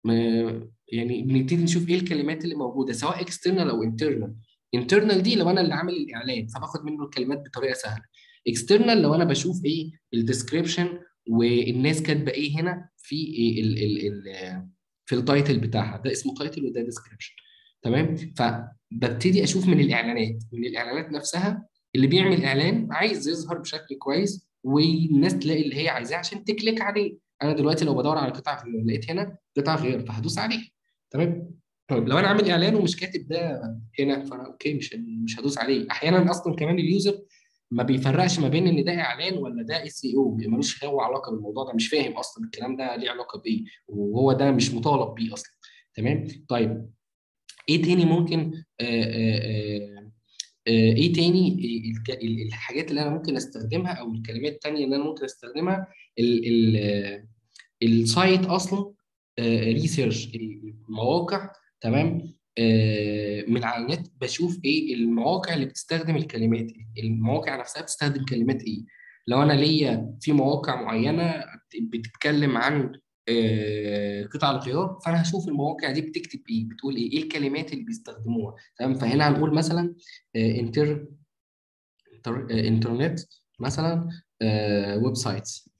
آه يعني بنبتدي نشوف ايه الكلمات اللي موجوده سواء اكسترنال او انترنال. انترنال دي لو انا اللي عامل الاعلان فباخد منه الكلمات بطريقه سهله. اكسترنال لو انا بشوف ايه الديسكربشن والناس كاتبه ايه هنا في إيه ال ال ال في التايتل بتاعها، ده اسمه تايتل وده ديسكربشن. تمام؟ فببتدي اشوف من الاعلانات من الاعلانات نفسها. اللي بيعمل اعلان عايز يظهر بشكل كويس والناس تلاقي اللي هي عايزاه عشان تكليك عليه. انا دلوقتي لو بدور على قطعه لقيت هنا قطعه غير فهدوس عليها. تمام؟ طيب لو انا عامل اعلان ومش كاتب ده هنا فانا اوكي مش مش هدوس عليه. احيانا اصلا كمان اليوزر ما بيفرقش ما بين ان ده اعلان ولا ده اس اي او، ملوش هو علاقه بالموضوع ده، مش فاهم اصلا الكلام ده ليه علاقه بايه وهو ده مش مطالب بيه اصلا. تمام؟ طيب ايه تاني ممكن آآ آآ آآ ايه تاني الحاجات اللي انا ممكن استخدمها او الكلمات الثانيه اللي انا ممكن استخدمها؟ السايت اصلا ريسيرش المواقع. تمام؟ آه من على النت بشوف ايه المواقع اللي بتستخدم الكلمات، المواقع نفسها بتستخدم كلمات ايه. لو انا ليا في مواقع معينه بتتكلم عن آه قطع الغيار فانا هشوف المواقع دي بتكتب ايه، بتقول ايه، ايه الكلمات اللي بيستخدموها. تمام؟ فهنا هنقول مثلا آه انتر انتر آه انترنت مثلا آه ويب سايتس.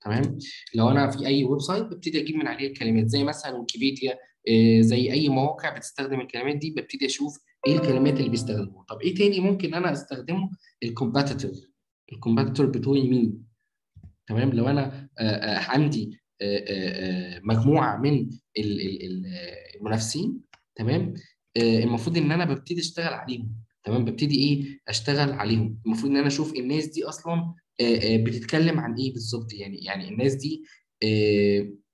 تمام؟ لو انا في اي ويب سايت ببتدي اجيب من عليه الكلمات زي مثلا ويكيبيديا، زي اي مواقع بتستخدم الكلمات دي ببتدي اشوف ايه الكلمات اللي بيستخدموها. طب ايه تاني ممكن انا استخدمه؟ الكومباتيتور الكومباتيتور بتوين مين. تمام؟ لو انا عندي مجموعه من المنافسين، تمام، المفروض ان انا ببتدي اشتغل عليهم. تمام؟ ببتدي ايه اشتغل عليهم، المفروض ان انا اشوف الناس دي اصلا بتتكلم عن ايه بالظبط، يعني يعني الناس دي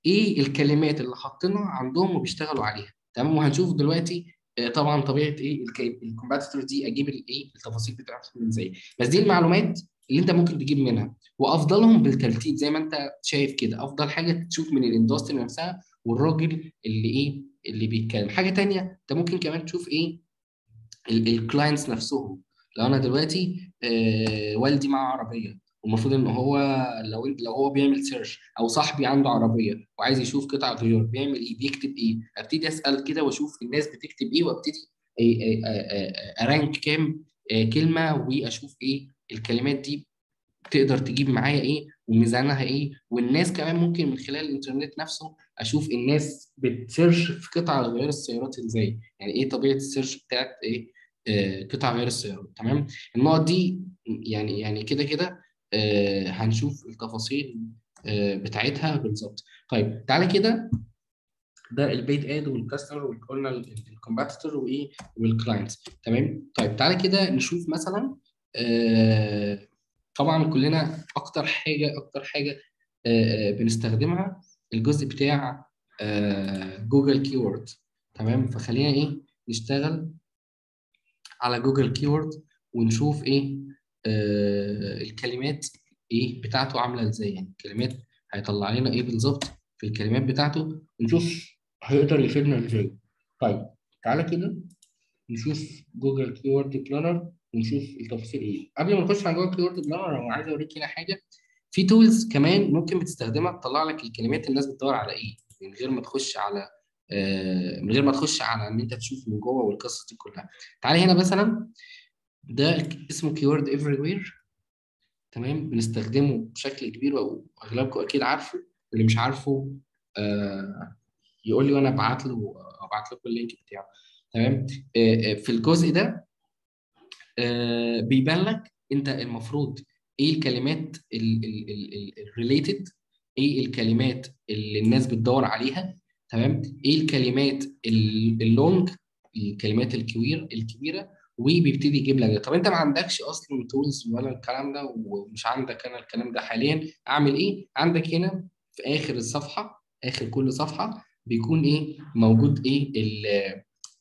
ايه الكلمات اللي حاطينها عندهم وبيشتغلوا عليها. تمام؟ وهنشوف دلوقتي طبعا طبيعه ايه الكومباتيتور دي، اجيب الايه التفاصيل بتاعتهم ازاي. بس دي المعلومات اللي انت ممكن تجيب منها، وافضلهم بالترتيب زي ما انت شايف كده. افضل حاجه تشوف من الاندستري نفسها والراجل اللي ايه اللي بيتكلم. حاجه ثانيه انت ممكن كمان تشوف ايه الكلاينتس نفسهم. لو انا دلوقتي آه والدي معاه عربيه والمفروض ان هو لو لو هو بيعمل سيرش، او صاحبي عنده عربيه وعايز يشوف قطع غيار بيعمل ايه، بيكتب ايه، ابتدي اسال كده واشوف الناس بتكتب ايه وابتدي ارانك كام كلمه واشوف ايه الكلمات دي تقدر تجيب معايا ايه وميزانها ايه. والناس كمان ممكن من خلال الانترنت نفسه اشوف الناس بتسيرش في قطع غيار السيارات ازاي، يعني ايه طبيعه السيرش بتاعت ايه قطع غيار السيارات. تمام؟ النقط دي يعني يعني كده كده آه هنشوف التفاصيل آه بتاعتها بالظبط. طيب تعالى كده، ده البيد اد والكاستمر وقلنا الكومباتيتور وايه والكلاينت. تمام؟ طيب تعالى كده نشوف مثلا آه طبعا كلنا اكتر حاجه اكتر حاجه آه بنستخدمها الجزء بتاع آه جوجل كيورد. تمام؟ فخلينا ايه نشتغل على جوجل كيورد ونشوف ايه الكلمات ايه بتاعته عامله ازاي، يعني الكلمات هيطلع لنا ايه بالظبط في الكلمات بتاعته، نشوف هيقدر يفيدنا ازاي. طيب تعالى كده نشوف جوجل كيورد بلانر ونشوف التفاصيل ايه. قبل ما نخش على جوجل كيورد بلانر انا عايز اوريك هنا حاجه، في تولز كمان ممكن بتستخدمها تطلع لك الكلمات الناس بتدور على ايه من غير ما تخش على آه من غير ما تخش على ان انت تشوف من جوه والقصه دي كلها. تعالى هنا مثلا ده اسمه كيورد ايفريوير، تمام، بنستخدمه بشكل كبير واغلبكم اكيد عارفه، اللي مش عارفه آه يقول لي وانا ابعت له ابعت لكم اللينك بتاعه، تمام. آه في الجزء ده آه بيبان لك انت المفروض ايه الكلمات الريليتد، ايه الكلمات اللي الناس بتدور عليها، تمام، ايه الكلمات اللونج، الكلمات الكبير الكبيره، وبيبتدي يجيب لك. طب انت ما عندكش اصلا تولز ولا الكلام ده ومش عندك انا الكلام ده حاليا، اعمل ايه؟ عندك هنا في اخر الصفحه، اخر كل صفحه بيكون ايه موجود، ايه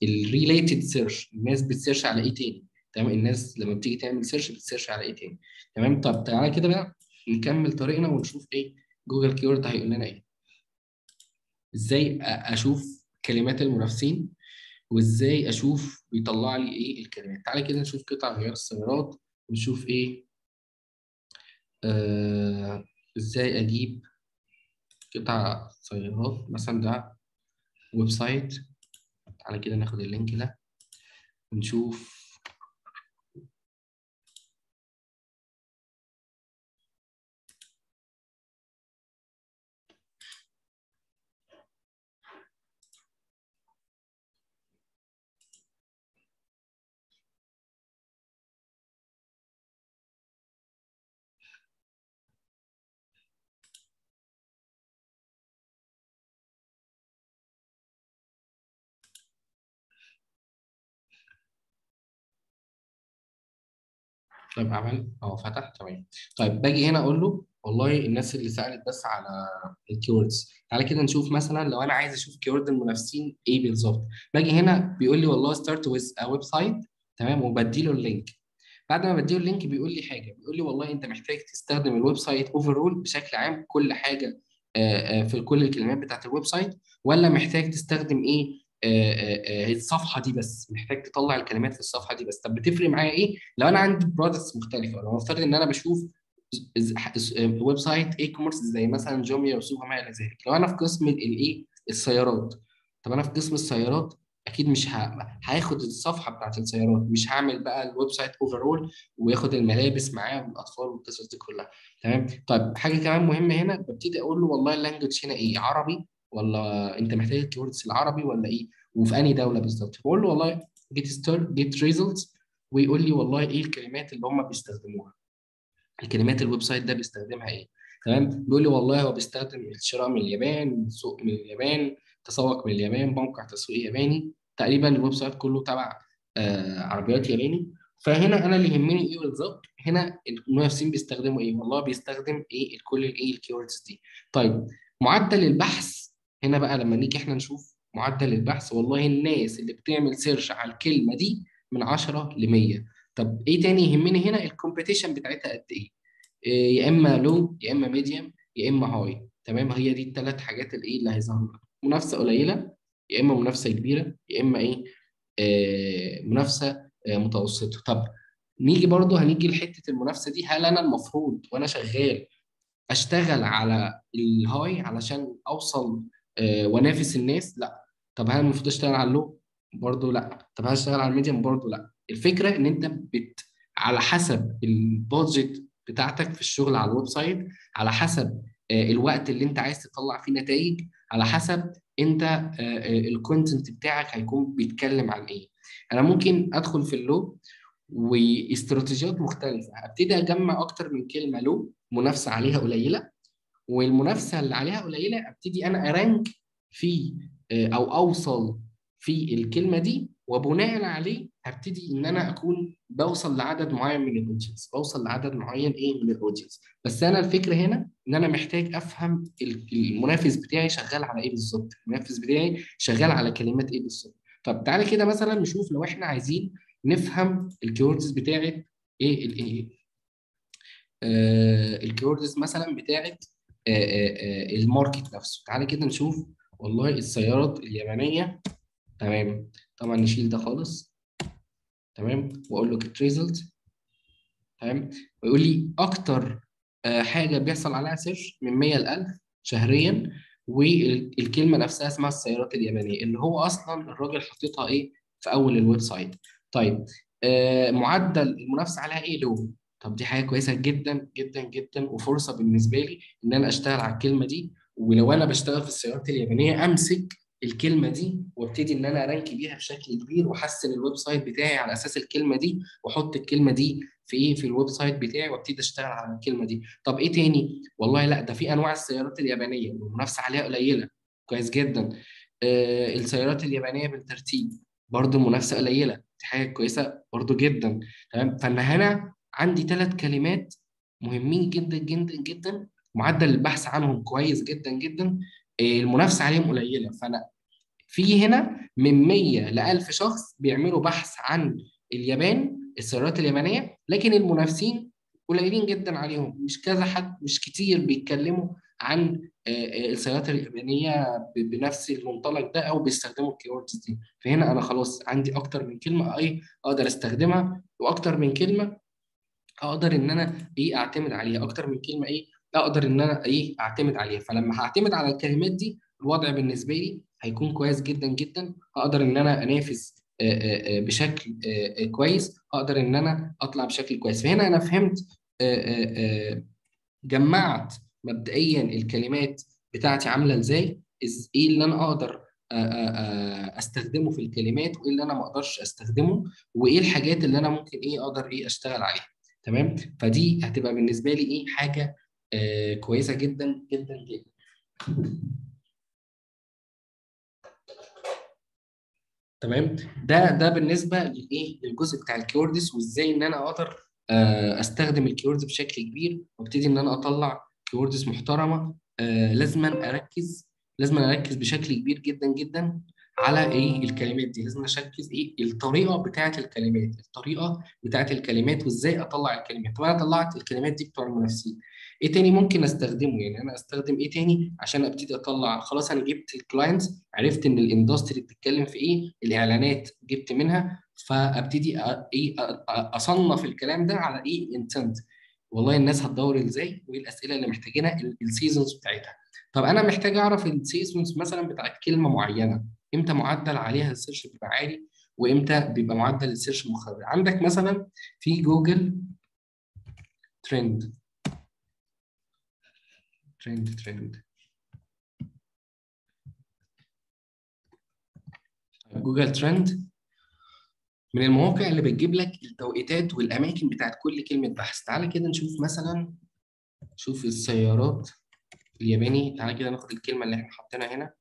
الريليتد سيرش، الناس بتسيرش على ايه تاني، تمام، الناس لما بتيجي تعمل سيرش بتسيرش على ايه تاني، تمام. طب تعالى كده بقى نكمل طريقنا ونشوف ايه جوجل كيورد هيقول لنا ايه، ازاي اشوف كلمات المنافسين وازاي اشوف بيطلع لي ايه الكلمات. تعالى كده نشوف قطع غيار السيارات ونشوف ايه آه ازاي اجيب قطع سيارات مثلا، ده ويب سايت. تعالى كده ناخد اللينك ده ونشوف طيب عمل اه فتح، تمام. طيب باجي هنا اقول له والله الناس اللي سالت بس على الكيوردز. تعالى كده نشوف مثلا لو انا عايز اشوف كيورد المنافسين ايه بالظبط، باجي هنا بيقول لي والله ستارت ويز ا ويب سايت، تمام، وبدي له اللينك. بعد ما بدي له اللينك بيقول لي حاجه، بيقول لي والله انت محتاج تستخدم الويب سايت اوفرول بشكل عام، كل حاجه في كل الكلمات بتاعت الويب سايت، ولا محتاج تستخدم ايه الصفحه دي بس، محتاج تطلع الكلمات في الصفحه دي بس. طب بتفرق معايا ايه لو انا عندي برودكتس مختلفه، لو افترض ان انا بشوف ويب سايت اي كوميرس زي مثلا جوميا وسوبر ما الى ذلك، لو انا في قسم الايه السيارات، طب انا في قسم السيارات اكيد مش هاخد الصفحه بتاعت السيارات، مش هعمل بقى الويب سايت اوفرول وياخد الملابس معاه والاطفال والقصص دي كلها، تمام. طيب حاجه كمان مهمه هنا، ببتدي اقول له والله اللانجوج هنا ايه، عربي ولا انت محتاج الكيوردز العربي ولا ايه، وفي انهي دوله بالظبط. بقول له والله جيت ستارت جيت ريزلتس، ويقول لي والله ايه الكلمات اللي هم بيستخدموها، الكلمات الويب سايت ده بيستخدمها ايه، تمام. بيقول لي والله هو بيستخدم الشراء من اليابان، سوق من اليابان، تسوق من اليابان، موقع تسويق ياباني، تقريبا الويب سايت كله تبع آه عربيات ياباني. فهنا انا اللي يهمني ايه بالظبط، هنا المنافسين بيستخدموا ايه، والله بيستخدم ايه كل الايه الكيوردز دي. طيب معدل البحث هنا بقى، لما نيجي احنا نشوف معدل البحث، والله الناس اللي بتعمل سيرش على الكلمه دي من عشرة لمية. طب ايه تاني يهمني هنا، الكومبيتيشن بتاعتها قد ايه، يا اما لو يا اما ميديوم يا اما هاي، تمام. هي دي الثلاث حاجات الايه اللي هيظهروا لك، منافسه قليله يا اما منافسه كبيره يا اما ايه آه منافسه آه متوسطه. طب نيجي برضو هنيجي لحته المنافسه دي، هل انا المفروض وانا شغال اشتغل على الهاي علشان اوصل أه وانافس الناس؟ لا. طب هل المفروض اشتغل على اللو؟ برضه لا. طب هل اشتغل على الميديم؟ برضه لا. الفكره ان انت بت على حسب البادجت بتاعتك في الشغل على الويب سايت، على حسب أه الوقت اللي انت عايز تطلع فيه نتائج، على حسب انت أه الكونتنت بتاعك هيكون بيتكلم عن ايه. انا ممكن ادخل في اللو واستراتيجيات مختلفه، هبتدي اجمع اكتر من كلمه لو منافسه عليها قليله، والمنافسه اللي عليها قليله ابتدي انا ارانك في او اوصل في الكلمه دي، وبناء عليه هبتدي ان انا اكون بوصل لعدد معين من الاودينس، بوصل لعدد معين ايه من الاودينس. بس انا الفكره هنا ان انا محتاج افهم المنافس بتاعي شغال على ايه بالظبط، المنافس بتاعي شغال على كلمات ايه بالظبط. طب تعالى كده مثلا نشوف لو احنا عايزين نفهم الكيوردز بتاعت ايه الكيوردز مثلا بتاعه الماركت نفسه. تعالى كده نشوف والله السيارات اليابانيه. تمام طبعا نشيل ده خالص. تمام واقول له جيت ريزلت. تمام ويقول لي اكتر حاجه بيحصل عليها سيرش من مية لألف شهريا، والكلمه نفسها اسمها السيارات اليابانيه اللي هو اصلا الراجل حاططها ايه في اول الويب سايت. طيب آه معدل المنافسه عليها ايه لو؟ طب دي حاجه كويسه جدا جدا جدا وفرصه بالنسبه لي ان انا اشتغل على الكلمه دي، ولو انا بشتغل في السيارات اليابانيه امسك الكلمه دي وابتدي ان انا ارانك بيها بشكل كبير واحسن الويب سايت بتاعي على اساس الكلمه دي، واحط الكلمه دي في ايه في الويب سايت بتاعي وابتدي اشتغل على الكلمه دي. طب ايه تاني؟ والله لا ده في انواع السيارات اليابانيه المنافسه عليها قليله، كويس جدا. آه السيارات اليابانيه بالترتيب برضو منافسه قليله، دي حاجه كويسه برضو جدا. تمام فانا هنا عندي ثلاث كلمات مهمين جدا جدا جدا، معدل البحث عنهم كويس جدا جدا، المنافسه عليهم قليله. فانا في هنا من مية لألف شخص بيعملوا بحث عن اليابان السيارات اليابانيه، لكن المنافسين قليلين جدا عليهم، مش كذا حد مش كتير بيتكلموا عن السيارات اليابانيه بنفس المنطلق ده او بيستخدموا الكيوردز دي. فهنا انا خلاص عندي اكتر من كلمه ايه اقدر استخدمها، واكتر من كلمه اقدر ان انا ايه اعتمد عليها، اكتر من كلمه ايه اقدر ان انا ايه اعتمد عليها. فلما هعتمد على الكلمات دي الوضع بالنسبه لي هيكون كويس جدا جدا، هقدر ان انا انافس بشكل كويس، هقدر ان انا اطلع بشكل كويس. فهنا انا فهمت جمعت مبدئيا الكلمات بتاعتي عامله ازاي، ايه اللي انا اقدر استخدمه في الكلمات وايه اللي انا ما اقدرش استخدمه، وايه الحاجات اللي انا ممكن ايه اقدر ايه اشتغل عليها. تمام فدي هتبقى بالنسبه لي ايه حاجه آه كويسه جدا جدا جدا. تمام ده ده بالنسبه لايه للجزء بتاع الكيوردز، وازاي ان انا اقدر آه استخدم الكيوردز بشكل كبير وابتدي ان انا اطلع كيوردز محترمه. آه لازم اركز لازم اركز بشكل كبير جدا جدا على ايه الكلمات دي، لازم اركز ايه الطريقه بتاعه الكلمات، الطريقه بتاعه الكلمات وازاي اطلع الكلمات. طب انا طلعت الكلمات دي بتوع المنافسين، ايه تاني ممكن استخدمه؟ يعني انا استخدم ايه تاني عشان ابتدي اطلع؟ خلاص انا جبت الكلاينتس، عرفت ان الاندستري بتتكلم في ايه، الاعلانات جبت منها، فابتدي ايه اصنف الكلام ده على ايه انتنت، والله الناس هتدور ازاي وايه الاسئله اللي محتاجينها، السيزونز بتاعتها. طب انا محتاج اعرف السيزونز مثلا بتاعت كلمه معينه، امتى معدل عليها السيرش بيبقى عالي وامتى بيبقى معدل السيرش منخفض. عندك مثلا في جوجل ترند ترند ترند جوجل ترند من المواقع اللي بتجيب لك التوقيتات والاماكن بتاعت كل كلمه بحث. تعالى كده نشوف مثلا، شوف السيارات الياباني، تعالى كده ناخد الكلمه اللي احنا حاطينها هنا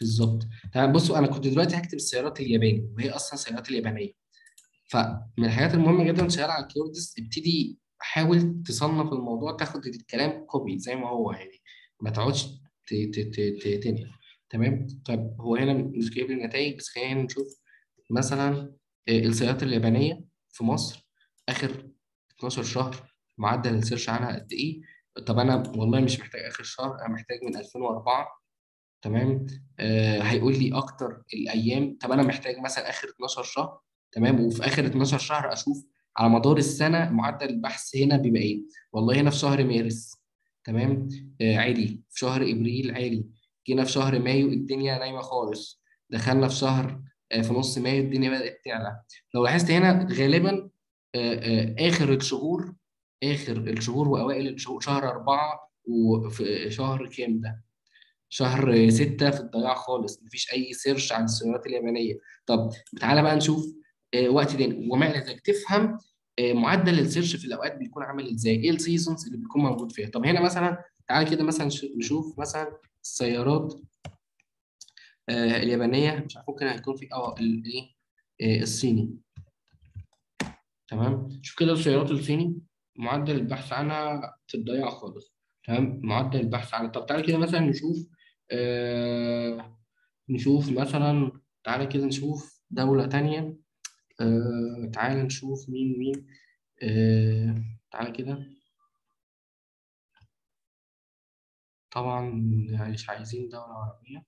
بالظبط. تمام بصوا انا كنت دلوقتي هكتب السيارات الياباني وهي اصلا سيارات اليابانيه. فمن الحاجات المهمه جدا وانت شغال على الكيوردز ابتدي حاول تصنف الموضوع، تاخد الكلام كوبي زي ما هو، يعني ما تقعدش تنقل. تمام طب هو هنا مش جايب لي النتائج، بس خلينا نشوف مثلا السيارات اليابانيه في مصر اخر اتناشر شهر معدل السيرش عنها قد ايه. طب انا والله مش محتاج اخر شهر، انا محتاج من ألفين وأربعة. تمام آه هيقول لي اكتر الايام. طب انا محتاج مثلا اخر اتناشر شهر. تمام وفي اخر اتناشر شهر اشوف على مدار السنه معدل البحث هنا بيبقى ايه. والله هنا في شهر مارس تمام آه عالي، في شهر ابريل عالي، جينا في شهر مايو الدنيا نايمه خالص، دخلنا في شهر آه في نص مايو الدنيا بدات تعلى. لو لاحظت هنا غالبا آه آه اخر الشهور اخر الشهور واوائل الشهور، شهر أربعة وفي شهر كام ده؟ شهر ستة في الضياع خالص، مفيش أي سيرش عن السيارات اليابانية. طب تعالى بقى نشوف آه وقت تاني وما إلى ذلك، تفهم آه معدل السيرش في الأوقات بيكون عامل إزاي، إيه السيزونز اللي بيكون موجود فيها. طب هنا مثلا تعالى كده مثلا نشوف مثلا السيارات آه اليابانية، مش عارف ممكن هيكون في أه الإيه الصيني. تمام شوف كده السيارات الصيني معدل البحث عنها في الضياع خالص. تمام معدل البحث عنها. طب تعالى كده مثلا نشوف آه نشوف مثلا، تعالى كده نشوف دولة تانية. آه تعالى نشوف مين مين آه تعالى كده طبعا مش عايزين دولة عربية.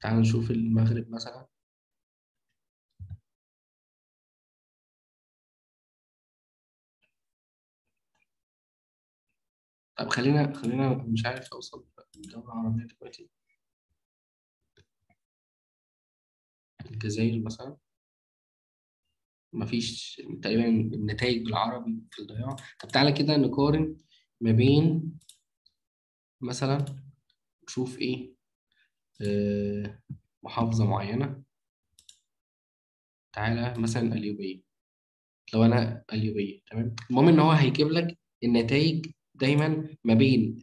تعالوا نشوف المغرب مثلا. طب خلينا خلينا مش عارف اوصل الدولة العربية دلوقتي. الجزائر مثلا مفيش تقريبا النتائج بالعربي في الضياع. طب تعالى كده نقارن ما بين مثلا نشوف ايه آه محافظة معينة. تعالى مثلا اليوبية، لو انا اليوبية تمام. المهم ان هو هيجيب لك النتائج دايما ما بين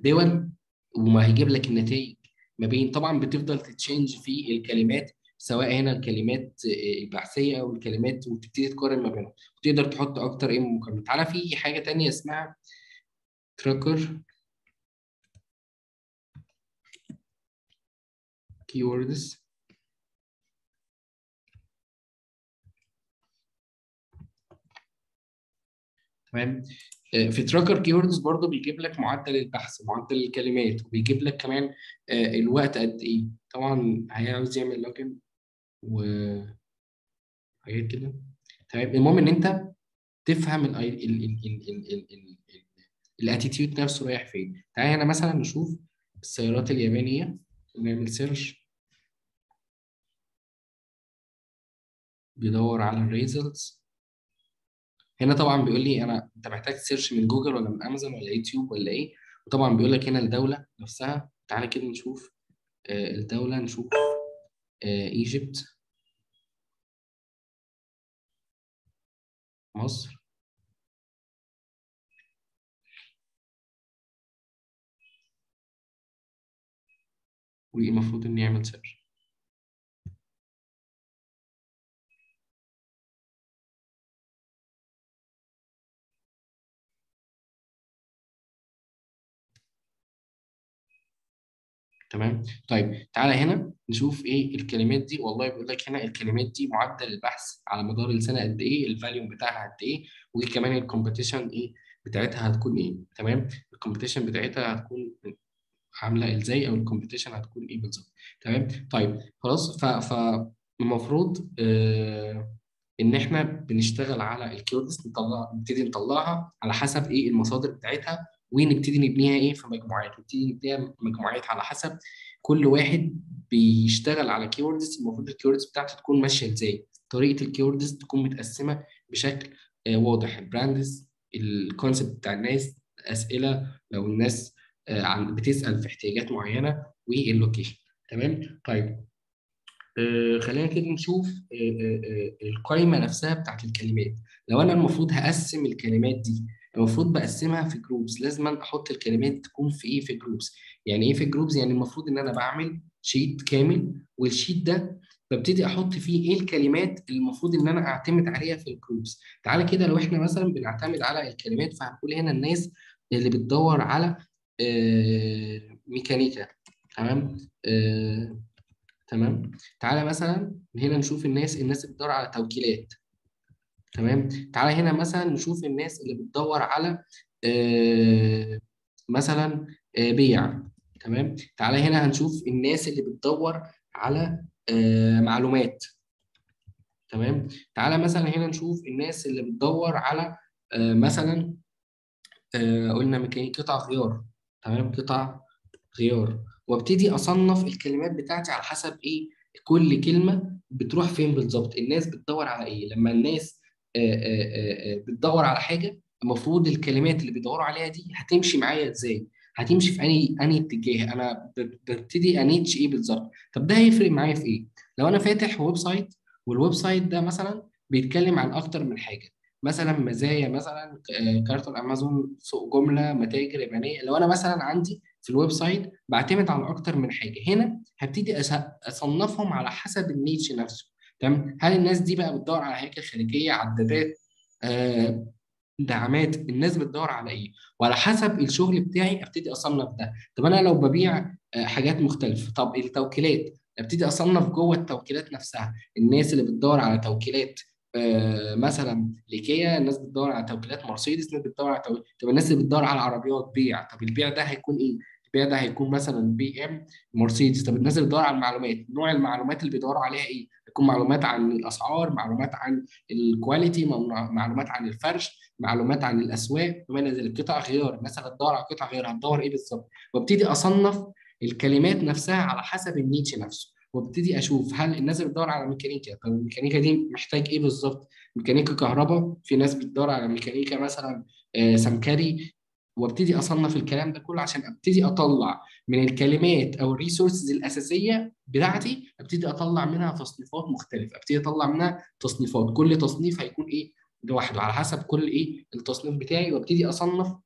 دول، وما هيجيب لك النتائج ما بين، طبعا بتفضل تتشينج في الكلمات سواء هنا الكلمات البحثيه او الكلمات، وتبتدي تقارن ما بينهم وتقدر تحط اكتر ايه مقارنه. تعالى في حاجه ثانيه اسمها تراكر كيوردز. تمام، في تراكر كيوردز برضه بيجيب لك معدل البحث ومعدل الكلمات، وبيجيب لك كمان الوقت قد ايه. طبعا هيعوز يعمل لوجن وحاجات كده. تمام، المهم ان انت تفهم ال ال ال ال ال الاتيتيود نفسه رايح فين. تعالى هنا مثلا نشوف السيارات اليابانيه، نعمل سيرش بيدور على الريزلتس. هنا طبعا بيقول لي انا انت محتاج تسيرش من جوجل ولا من امازون ولا يوتيوب ولا ايه، وطبعا بيقول لك هنا الدوله نفسها. تعالى كده نشوف آه الدوله، نشوف ايجيبت آه مصر. والمفروض اني اعمل سيرش. تمام، طيب تعالى هنا نشوف ايه الكلمات دي. والله بيقول لك هنا الكلمات دي معدل البحث على مدار السنه قد ايه، الفاليوم بتاعها قد ايه، وكمان الكومبيتيشن ايه بتاعتها هتكون ايه. تمام، الكومبيتيشن بتاعتها هتكون عامله ازاي، او الكومبيتيشن هتكون ايه بالظبط. تمام، طيب خلاص. فالمفروض آه ان احنا بنشتغل على الكيوردز، نطلع نبتدي نطلعها على حسب ايه المصادر بتاعتها، ونبتدي نبنيها ايه في مجموعات، نبتدي نبنيها مجموعات على حسب كل واحد بيشتغل على كيوردز. المفروض الكيوردز بتاعته تكون ماشيه ازاي، طريقه الكيوردز تكون متقسمه بشكل آه واضح، البراندز، الكونسبت بتاع الناس، اسئله لو الناس آه بتسال في احتياجات معينه، واللوكيشن. تمام، طيب آه خلينا كده نشوف آه آه القائمه نفسها بتاعت الكلمات. لو انا المفروض هقسم الكلمات دي، المفروض بقسمها في جروبز. لازم احط الكلمات تكون في ايه، في جروبز. يعني ايه في جروبز؟ يعني المفروض ان انا بعمل شيت كامل، والشيت ده ببتدي احط فيه ايه الكلمات اللي المفروض ان انا اعتمد عليها في الجروبز. تعالى كده لو احنا مثلا بنعتمد على الكلمات، فهنقول هنا الناس اللي بتدور على آه ميكانيكا. تمام آه تمام. تعالى مثلا هنا نشوف الناس الناس اللي بتدور على توكيلات. تمام، تعالى هنا مثلا نشوف الناس اللي بتدور على آه مثلا آه بيع. تمام، تعالى هنا هنشوف الناس اللي بتدور على آه معلومات. تمام، تعالى مثلا هنا نشوف الناس اللي بتدور على آه مثلا آه قلنا ميكانيكي، قطع غيار. تمام، قطع غيار. وابتدي اصنف الكلمات بتاعتي على حسب ايه، كل كلمه بتروح فين بالظبط، الناس بتدور على ايه. لما الناس آآ آآ بتدور على حاجه، المفروض الكلمات اللي بيدوروا عليها دي هتمشي معايا ازاي؟ هتمشي في انهي انهي اتجاه؟ انا ببتدي انيتش ايه بالظبط؟ طب ده هيفرق معايا في ايه؟ لو انا فاتح ويب سايت، والويب سايت ده مثلا بيتكلم عن اكتر من حاجه، مثلا مزايا مثلا كارت امازون، سوق جمله، متاجر يابانيه. لو انا مثلا عندي في الويب سايت بعتمد على اكتر من حاجه، هنا هبتدي اصنفهم على حسب النيتش نفسه. تمام، هل الناس دي بقى بتدور على هياكل خارجيه، عدادات، آه دعامات، الناس بتدور على ايه؟ وعلى حسب الشغل بتاعي ابتدي اصنف ده. طب انا لو ببيع آه حاجات مختلفه، طب التوكيلات ابتدي اصنف جوه التوكيلات نفسها، الناس اللي بتدور على توكيلات مثلا لكيا، الناس بتدور على توكيلات مرسيدس، الناس بتدور على توكيلات. طب الناس اللي بتدور على عربيات بيع، طب البيع ده هيكون ايه؟ البيع ده هيكون مثلا بي ام مرسيدس. طب الناس اللي بتدور على المعلومات، نوع المعلومات اللي بيدوروا عليها ايه؟ هيكون معلومات عن الاسعار، معلومات عن الكواليتي، معلومات عن الفرش، معلومات عن الاسواق وما الى ذلك. قطع غيار، الناس اللي بتدور على قطع غيار هتدور ايه بالظبط؟ وابتدي اصنف الكلمات نفسها على حسب النيتش نفسه، وابتدي اشوف هل الناس اللي بتدور على ميكانيكا، طب الميكانيكا دي محتاج ايه بالظبط؟ ميكانيكا كهرباء، في ناس بتدور على ميكانيكا مثلا سمكري، وابتدي اصنف الكلام ده كله عشان ابتدي اطلع من الكلمات او الريسورسز الاساسيه بتاعتي، ابتدي اطلع منها تصنيفات مختلفه، ابتدي اطلع منها تصنيفات، كل تصنيف هيكون ايه لوحده على حسب كل ايه التصنيف بتاعي، وابتدي اصنف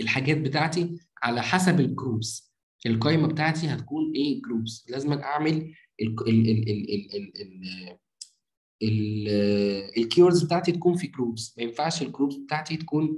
الحاجات بتاعتي على حسب الجروبس. القائمه بتاعتي هتكون ايه جروبس، لازم اعمل الكيوردز بتاعتي تكون في جروبس، ما ينفعش الجروبس بتاعتي تكون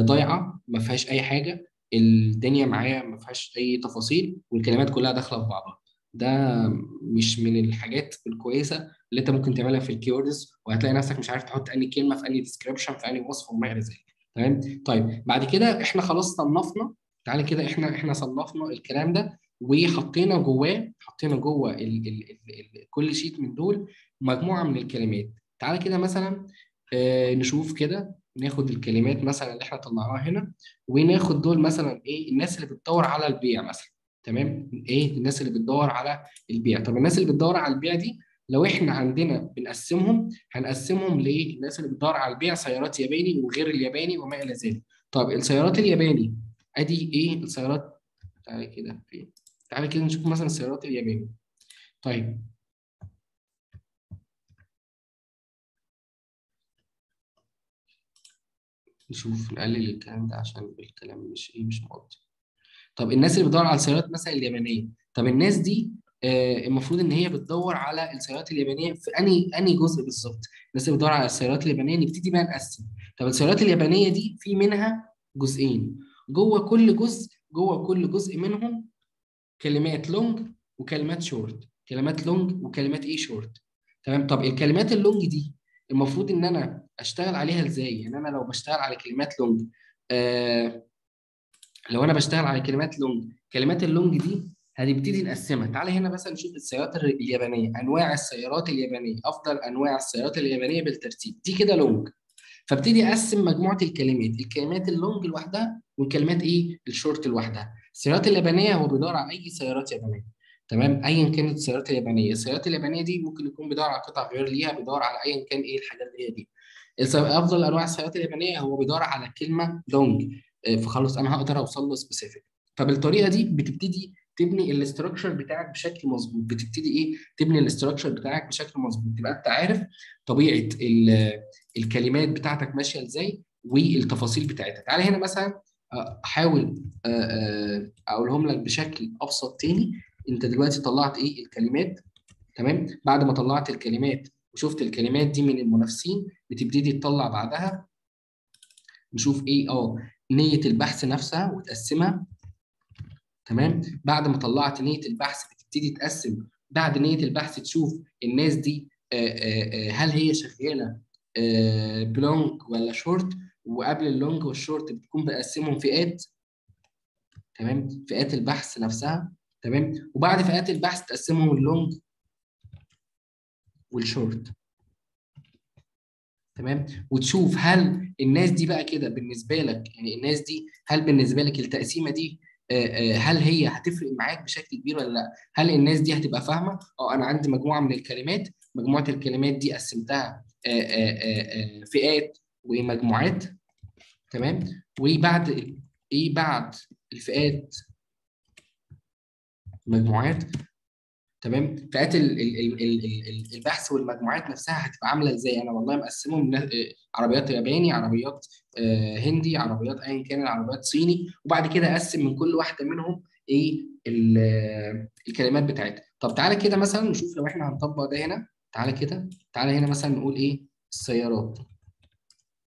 ضايعه ما فيهاش اي حاجه، الدنيا معايا ما فيهاش اي تفاصيل والكلمات كلها داخله في بعضها. ده مش من الحاجات الكويسه اللي انت ممكن تعملها في الكيوردز، وهتلاقي نفسك مش عارف تحط انهي كلمه في انهي ديسكربشن في انهي وصف وما الى ذلك. تمام؟ طيب بعد كده احنا خلاص صنفنا، تعالى كده احنا احنا صنفنا الكلام ده وحطينا جواه، حطينا جوه ال ال ال كل شيت من دول مجموعه من الكلمات. تعالى كده مثلا آه نشوف كده، ناخد الكلمات مثلا اللي احنا طلعناها هنا وناخد دول مثلا ايه الناس اللي بتدور على البيع مثلا. تمام؟ ايه الناس اللي بتدور على البيع. طب الناس اللي بتدور على البيع دي لو احنا عندنا بنقسمهم، هنقسمهم ليه؟ الناس اللي بتدور على البيع سيارات ياباني وغير الياباني وما الى ذلك. طب السيارات الياباني ادي ايه السيارات؟ تعالى كده فين؟ تعالى كده نشوف مثلا السيارات الياباني. طيب نشوف نقلل الكلام ده عشان الكلام مش ايه مش مقضي. طب الناس اللي بتدور على السيارات مثلا اليابانيه، طب الناس دي آه المفروض ان هي بتدور على السيارات اليابانيه في انهي انهي جزء بالظبط؟ الناس اللي بتدور على السيارات اليابانيه نبتدي بقى نقسم. طب السيارات اليابانيه دي في منها جزئين، جوه كل جزء جوه كل جزء منهم كلمات لونج وكلمات شورت، كلمات لونج وكلمات ايه شورت. تمام؟ طب الكلمات اللونج دي المفروض ان انا اشتغل عليها ازاي؟ يعني انا لو بشتغل على كلمات لونج آه لو انا بشتغل على كلمات لونج، كلمات اللونج دي هنبتدي نقسمها. تعالى هنا مثلا نشوف السيارات اليابانيه، انواع السيارات اليابانيه، افضل انواع السيارات اليابانيه بالترتيب، دي كده لونج. فابتدي اقسم مجموعه الكلمات، الكلمات اللونج لوحدها والكلمات ايه الشورت لوحدها. السيارات اليابانيه هو بيدور على اي سيارات يابانيه. تمام؟ ايا كانت السيارات اليابانيه، السيارات اليابانيه دي ممكن يكون بيدور على قطع غيار ليها، بيدور على ايا كان ايه الحاجات اللي هي دي. افضل انواع السيارات اليابانيه هو بيدور على كلمه لونج، فخلاص انا هقدر اوصل له سبيسيفيك. فبالطريقه دي بتبتدي تبني الاستراكشر بتاعك بشكل مظبوط، بتبتدي ايه تبني الاستراكشر بتاعك بشكل مظبوط، تبقى انت عارف طبيعه الكلمات بتاعتك ماشيه ازاي والتفاصيل بتاعتها. تعالى هنا مثلا احاول اقولهم لك بشكل ابسط تاني. انت دلوقتي طلعت ايه الكلمات. تمام؟ بعد ما طلعت الكلمات وشفت الكلمات دي من المنافسين، بتبتدي تطلع بعدها نشوف ايه اه نيه البحث نفسها وتقسمها. تمام؟ بعد ما طلعت نيه البحث بتبتدي تقسم، بعد نيه البحث تشوف الناس دي هل هي شغاله بلونج ولا شورت، وقبل اللونج والشورت بتكون بقسمهم فئات. تمام؟ فئات البحث نفسها. تمام؟ وبعد فئات البحث تقسمهم اللونج والشورت. تمام؟ وتشوف هل الناس دي بقى كده بالنسبه لك، يعني الناس دي هل بالنسبه لك التقسيمه دي هل هي هتفرق معاك بشكل كبير ولا لا؟ هل الناس دي هتبقى فاهمه؟ اه انا عندي مجموعه من الكلمات، مجموعه الكلمات دي قسمتها فئات ومجموعات. تمام؟ وبعد ايه بعد الفئات مجموعات. تمام؟ فئات ال ال ال البحث والمجموعات نفسها هتبقى عامله ازاي؟ انا والله مقسمهم عربيات ياباني، عربيات هندي، عربيات ايا كان، عربيات صيني، وبعد كده اقسم من كل واحده منهم ايه الكلمات بتاعتها. طب تعالى كده مثلا نشوف لو احنا هنطبق ده هنا. تعالى كده تعالى هنا مثلا نقول ايه السيارات.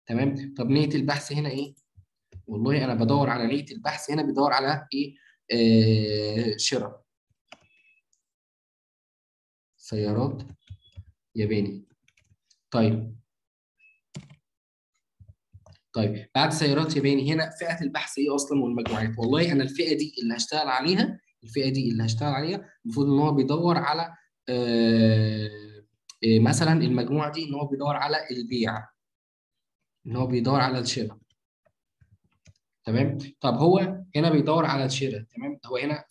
تمام؟ طب نيه البحث هنا ايه؟ والله انا بدور على نيه البحث هنا بدور على ايه؟ آه شراء سيارات ياباني. طيب طيب بعد سيارات ياباني هنا فئه البحث ايه اصلا والمجموعات؟ والله انا الفئه دي اللي هشتغل عليها الفئه دي اللي هشتغل عليها المفروض ان هو بيدور على آه مثلا المجموعه دي ان هو بيدور على البيع ان هو بيدور على الشراء تمام. طب هو هنا بيدور على الشراء تمام، هو هنا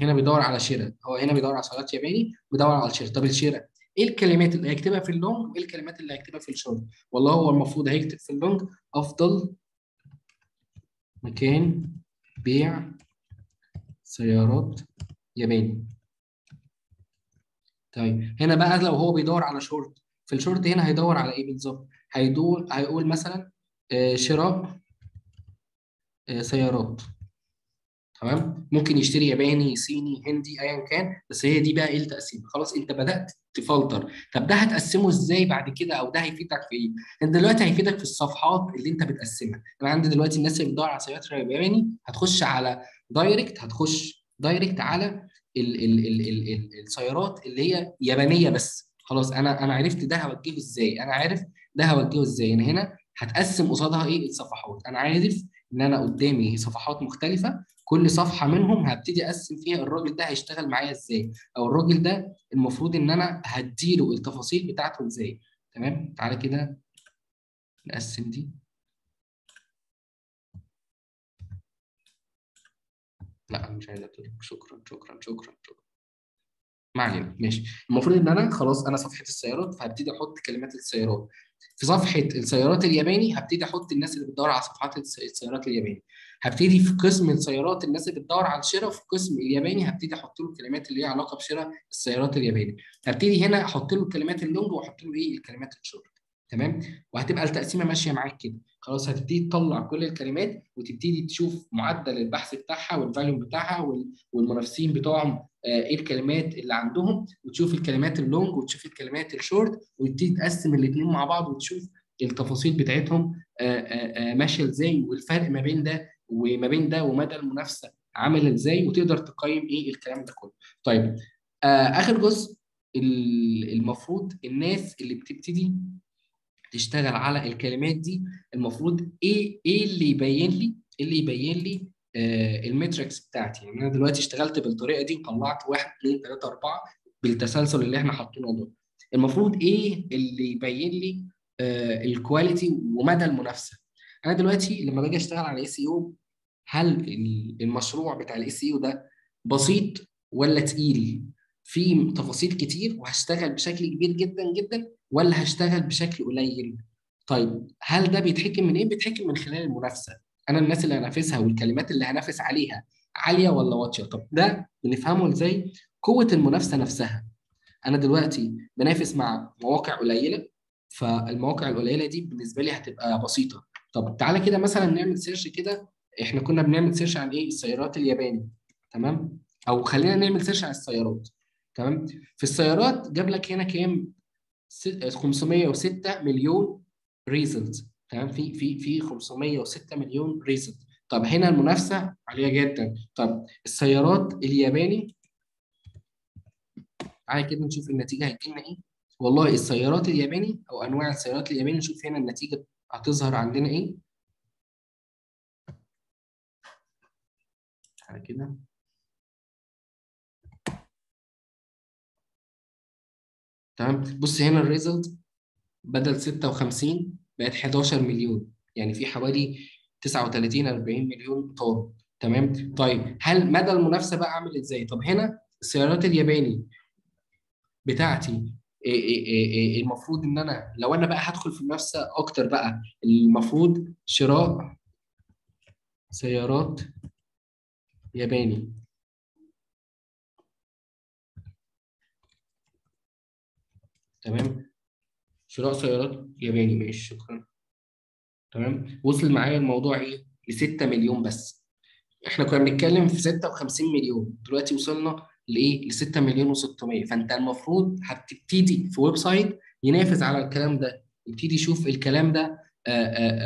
هنا بيدور على شراء، هو هنا بيدور على سيارات ياباني بيدور على الشراء. طب الشراء ايه الكلمات اللي هيكتبها في اللونج وايه الكلمات اللي هيكتبها في الشورت؟ والله هو المفروض هيكتب في اللونج افضل مكان بيع سيارات ياباني. طيب هنا بقى لو هو بيدور على شورت في الشورت هنا هيدور على ايه بالظبط؟ هيدور هيقول مثلا شراء سيارات تمام، ممكن يشتري ياباني صيني هندي ايا كان، بس هي دي بقى ايه التقسيم. خلاص انت بدات تفلتر. طب ده هتقسمه ازاي بعد كده او ده هيفيدك في ايه؟ انت دلوقتي هيفيدك في الصفحات اللي انت بتقسمها. انا عندي دلوقتي الناس اللي بتدور على سيارات ياباني هتخش على دايركت هتخش دايركت على ال ال ال ال ال السيارات اللي هي يابانيه بس. خلاص انا انا عرفت ده هوجهه ازاي، انا عارف ده هوجهه ازاي. انا هنا هتقسم قصادها ايه الصفحات. انا عارف ان انا قدامي صفحات مختلفه، كل صفحه منهم هبتدي اقسم فيها الراجل ده هيشتغل معايا ازاي، او الراجل ده المفروض ان انا هديله التفاصيل بتاعته ازاي. تمام، تعالى كده نقسم دي. لا مش عايز اكتب، شكرا شكرا شكرا شكرا ما علينا. ماشي، المفروض ان انا خلاص انا صفحه السيارات فهبتدي احط كلمات السيارات. في صفحه السيارات الياباني هبتدي احط الناس اللي بتدور على صفحات السيارات الياباني. هبتدي في قسم السيارات الناس اللي بتدور على الشراء، في قسم الياباني هبتدي احط له الكلمات اللي ليها علاقه بشراء السيارات الياباني. هبتدي هنا احط له كلمات اللونج واحط له ايه الكلمات الشورت. تمام، وهتبقى التقسيمه ماشيه معاك كده. خلاص هتبتدي تطلع كل الكلمات وتبتدي تشوف معدل البحث بتاعها والفاليوم بتاعها والمنافسين بتوعهم ايه الكلمات اللي عندهم، وتشوف الكلمات اللونج وتشوف الكلمات الشورت وتبتدي تقسم الاثنين مع بعض وتشوف التفاصيل بتاعتهم ماشيه ازاي والفرق ما بين ده وما بين ده ومدى المنافسه عامل ازاي، وتقدر تقيم ايه الكلام ده كله. طيب آه اخر جزء المفروض الناس اللي بتبتدي تشتغل على الكلمات دي المفروض ايه ايه اللي يبين لي اللي يبين لي آه الميتريكس بتاعتي. يعني انا دلوقتي اشتغلت بالطريقه دي وطلعت واحد اتنين تلاته اربعه بالتسلسل اللي احنا حاطينه ده. المفروض ايه اللي يبين لي آه الكواليتي ومدى المنافسه. انا دلوقتي لما باجي اشتغل على اس اي او هل المشروع بتاع الاس اي او ده بسيط ولا تقيل؟ في تفاصيل كتير وهشتغل بشكل كبير جدا جدا ولا هشتغل بشكل قليل؟ طيب هل ده بيتحكم من ايه؟ بيتحكم من خلال المنافسه. انا الناس اللي هنافسها والكلمات اللي هنافس عليها عاليه ولا واطيه؟ طب ده بنفهمه ازاي؟ قوه المنافسه نفسها. انا دلوقتي بنافس مع مواقع قليله، فالمواقع القليله دي بالنسبه لي هتبقى بسيطه. طب تعالى كده مثلا نعمل سيرش كده. احنا كنا بنعمل سيرش عن ايه؟ السيارات الياباني تمام، او خلينا نعمل سيرش عن السيارات تمام. في السيارات جاب لك هنا كام؟ خمسميه وسته مليون ريزلت تمام، في في في خمسميه وسته مليون ريزلت. طب هنا المنافسه عاليه جدا. طب السيارات الياباني تعالى كده نشوف النتيجه هتجي لنا ايه. والله السيارات الياباني او انواع السيارات الياباني نشوف هنا النتيجه هتظهر عندنا ايه. تعالى كده تمام، بص هنا الريزلت بدل سته وخمسين بقت حداشر مليون، يعني في حوالي تسعه وتلاتين اربعين مليون طار تمام. طيب هل مدى المنافسه بقى عامل ازاي؟ طب هنا السيارات الياباني بتاعتي إيه إيه إيه المفروض ان انا لو انا بقى هدخل في المنافسه اكتر بقى المفروض شراء سيارات ياباني تمام، شراء سيارات ياباني. ماشي شكرا تمام. وصل معايا الموضوع ايه؟ ل سته مليون بس. احنا كنا بنتكلم في سته وخمسين مليون، دلوقتي وصلنا لايه؟ ل سته مليون وستميه. فانت المفروض هتبتدي في ويب سايت ينافس على الكلام ده، يبتدي يشوف الكلام ده آآ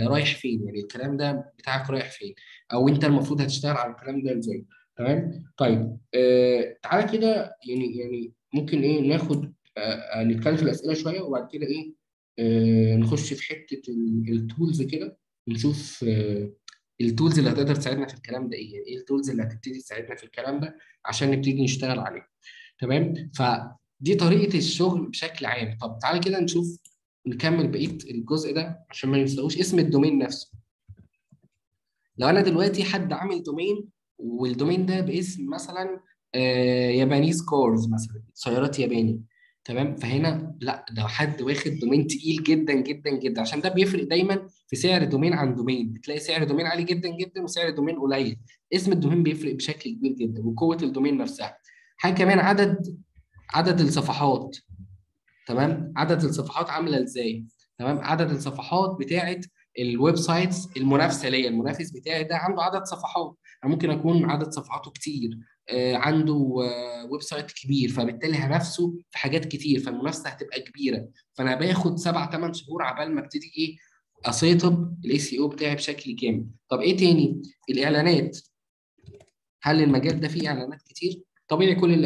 آآ رايح فين، يعني الكلام ده بتاعك رايح فين، او انت المفروض هتشتغل على الكلام ده ازاي تمام. طيب آه تعالى كده يعني يعني ممكن ايه ناخد نتكلم في الاسئله شويه وبعد كده ايه آه نخش في حته التولز كده نشوف آه التولز اللي هتقدر تساعدنا في الكلام ده ايه، يعني ايه التولز اللي هتبتدي تساعدنا في الكلام ده عشان نبتدي نشتغل عليه. تمام، فدي طريقه الشغل بشكل عام. طب تعالى كده نشوف نكمل بقيه الجزء ده عشان ما ننساوش اسم الدومين نفسه. لو انا دلوقتي حد عامل دومين والدومين ده باسم مثلا آه يابانيز كورز مثلا، سيارات ياباني، تمام، فهنا لا ده حد واخد دومين تقيل جدا جدا جدا، عشان ده بيفرق دايما في سعر دومين عن دومين. بتلاقي سعر دومين عالي جدا جدا وسعر دومين قليل، اسم الدومين بيفرق بشكل كبير جدا وقوه الدومين نفسها. حاجه كمان عدد عدد الصفحات، تمام، عدد الصفحات عامله ازاي، تمام، عدد الصفحات بتاعه الويب سايتس المنافسه ليا، المنافس بتاعي ده عنده عدد صفحات، انا ممكن اكون عدد صفحاته كتير، عنده ويب سايت كبير، فبالتالي هنافسه في حاجات كتير، فالمنافسه هتبقى كبيره، فانا باخد سبع ثمان شهور عبال ما ابتدي ايه اسيطب الاي سي او بتاعي بشكل كامل. طب ايه تاني؟ الاعلانات. هل المجال ده فيه اعلانات كتير؟ طبيعي كل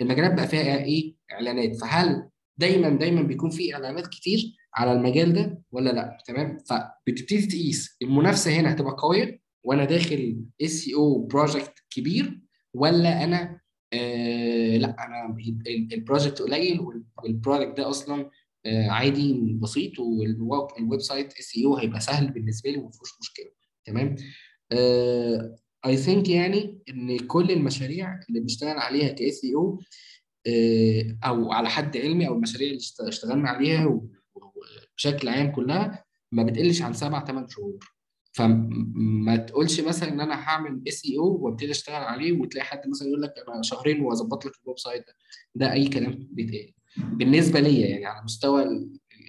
المجالات بقى فيها ايه؟ اعلانات، فهل دايما دايما بيكون فيه اعلانات كتير على المجال ده ولا لا؟ تمام، فبتبتدي تقيس المنافسه هنا هتبقى قويه وانا داخل اس اي او بروجكت كبير، ولا انا آه لا انا البروجكت قليل والبرودكت ده اصلا آه عادي بسيط والويب سايت اس اي او هيبقى سهل بالنسبه لي وما فيهوش مشكله. تمام، اي ثينك يعني ان كل المشاريع اللي بنشتغل عليها كاس اي او او على حد علمي، او المشاريع اللي اشتغلنا عليها بشكل عام كلها ما بتقلش عن سبع ثمان شهور. فما تقولش مثلا ان انا هعمل اس اي او وابتدي اشتغل عليه وتلاقي حد مثلا يقول لك انا شهرين واظبط لك الويب سايت ده، ده اي كلام بيتقال بالنسبه ليا يعني على مستوى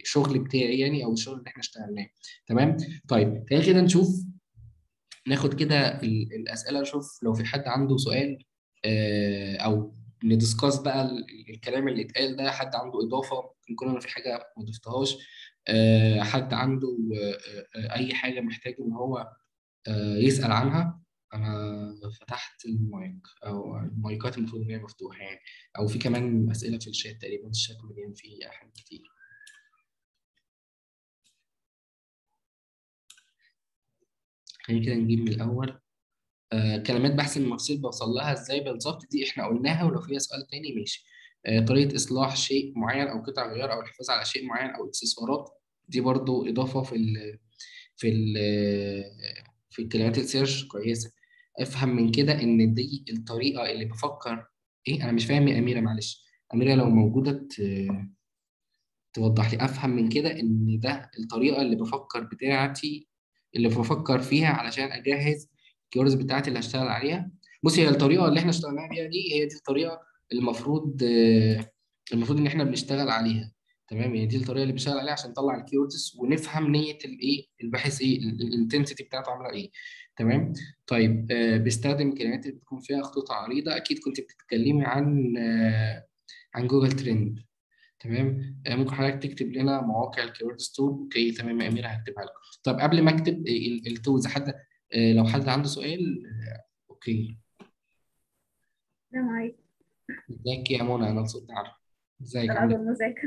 الشغل بتاعي يعني او الشغل اللي احنا اشتغلناه. تمام، طيب تعالى كده نشوف ناخد كده الاسئله، نشوف لو في حد عنده سؤال او ندسكاس بقى الكلام اللي اتقال ده، حد عنده اضافه ممكن يكون انا في حاجه ما ضفتهاش، حد عنده اي حاجه محتاج ان هو يسال عنها. انا فتحت المايك او المايكات المفروض ان هي مفتوحه يعني، او في كمان اسئله في الشات تقريبا، الشات مليان فيه احد كتير. خلينا كده نجيب من الاول. آه كلمات بحث المقصود بوصل لها ازاي بالظبط دي احنا قلناها، ولو فيها سؤال تاني ماشي. آه طريقه اصلاح شيء معين او قطع غيار او الحفاظ على شيء معين او اكسسوارات، دي برضو اضافه في ال في ال في كلمات السيرش كويسه. افهم من كده ان دي الطريقه اللي بفكر ايه، انا مش فاهم يا اميره، معلش اميره لو موجوده توضح لي. افهم من كده ان ده الطريقه اللي بفكر بتاعتي اللي بفكر فيها علشان اجهز الكيوردز بتاعتي اللي هشتغل عليها. بصي هي الطريقه اللي احنا اشتغلنا بيها دي هي دي الطريقه المفروض المفروض ان احنا بنشتغل عليها. تمام، هي دي الطريقه اللي بنشتغل عليها عشان نطلع الكيوردز ونفهم نيه الايه الباحث، ايه الانتنسيتي بتاعته عامله ايه. تمام، طيب بيستخدم كلمات اللي بتكون فيها خطوط عريضه، اكيد كنت بتتكلمي عن عن جوجل ترند. تمام، ممكن حضرتك تكتب لنا مواقع الكيوردز تول. اوكي تمام يا اميره هكتبها لكم. طب قبل ما اكتب التولز حد لو حد عنده سؤال. اوكي السلام عليكم. ازيك يا منى؟ انا صوتي عارف. ازيك يا منى؟ ازيك؟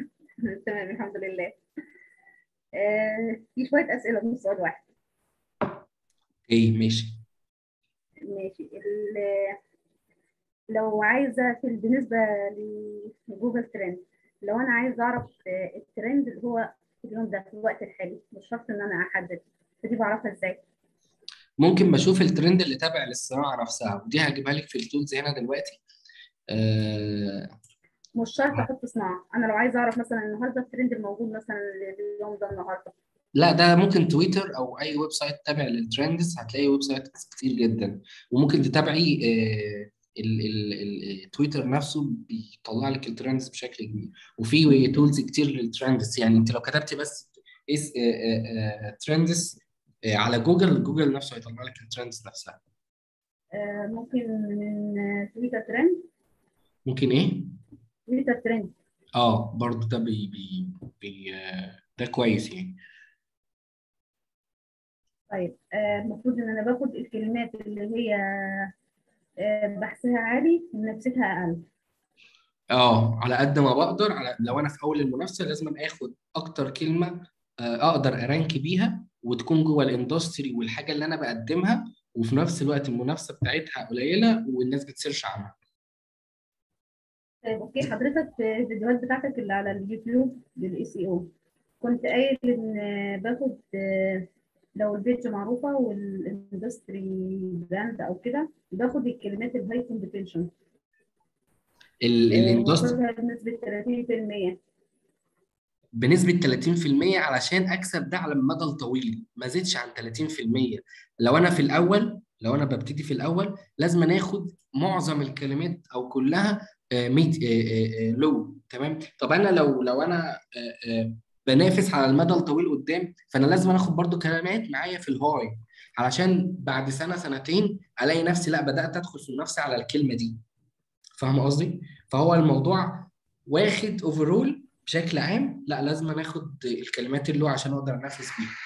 تمام الحمد لله. في شويه اسئله مش سؤال واحد. اوكي ماشي ماشي. لو عايزه في بالنسبه لجوجل ترند، لو انا عايز اعرف الترند اللي هو في اليوم ده في الوقت الحالي، مش شرط ان انا احدد، فدي بعرفها ازاي؟ ممكن بشوف الترند اللي تابع للصناعه نفسها، ودي هجيبها لك في التولز هنا دلوقتي. آه مش شرط احط صناعه، انا لو عايز اعرف مثلا النهارده الترند الموجود مثلا اليوم ده النهارده. لا ده ممكن تويتر او اي ويب سايت تابع للترندز، هتلاقي ويب سايت كتير جدا، وممكن تتابعي آه التويتر نفسه بيطلع لك الترندز بشكل كبير، وفي تولز كتير للترندز. يعني انت لو كتبتي بس اس ترندز على جوجل، جوجل نفسه هيطلع لك الترندز نفسها. ممكن من تويتر ترند. ممكن ايه؟ تويتر ترند. اه برضه ده بي بي, بي ده كويس يعني. طيب المفروض ان انا باخد الكلمات اللي هي بحثها عالي ونفستها اقل. اه على قد ما بقدر، على لو انا في اول المنافسه لازم اخد اكتر كلمه آه، اقدر ارانك بيها وتكون جوه الاندستري والحاجه اللي انا بقدمها، وفي نفس الوقت المنافسه بتاعتها قليله والناس بتسيرش عنها. طيب اوكي، حضرتك في الفيديوهات بتاعتك اللي على اليوتيوب للاي سي او كنت قايل ان باخد لو البيج معروفه والاندستري براند او كده باخد الكلمات الهاي كومبتيشن الاندستري بنسبه ثلاثين في المية بنسبه ثلاثين في المية علشان اكسب ده على المدى الطويل، ما زدش عن ثلاثين في المية. لو انا في الاول، لو انا ببتدي في الاول لازم اخد معظم الكلمات او كلها ميت لو تمام. طب انا لو لو انا بنافس على المدى الطويل قدام، فانا لازم اخد برضو كلمات معايا في الهاي علشان بعد سنه سنتين الاقي نفسي لا بدات ادخل في المنافسه على الكلمه دي. فاهم قصدي؟ فهو الموضوع واخد اوفرول بشكل عام، لا لازم ناخد الكلمات اللي هو عشان اقدر انافس بيها.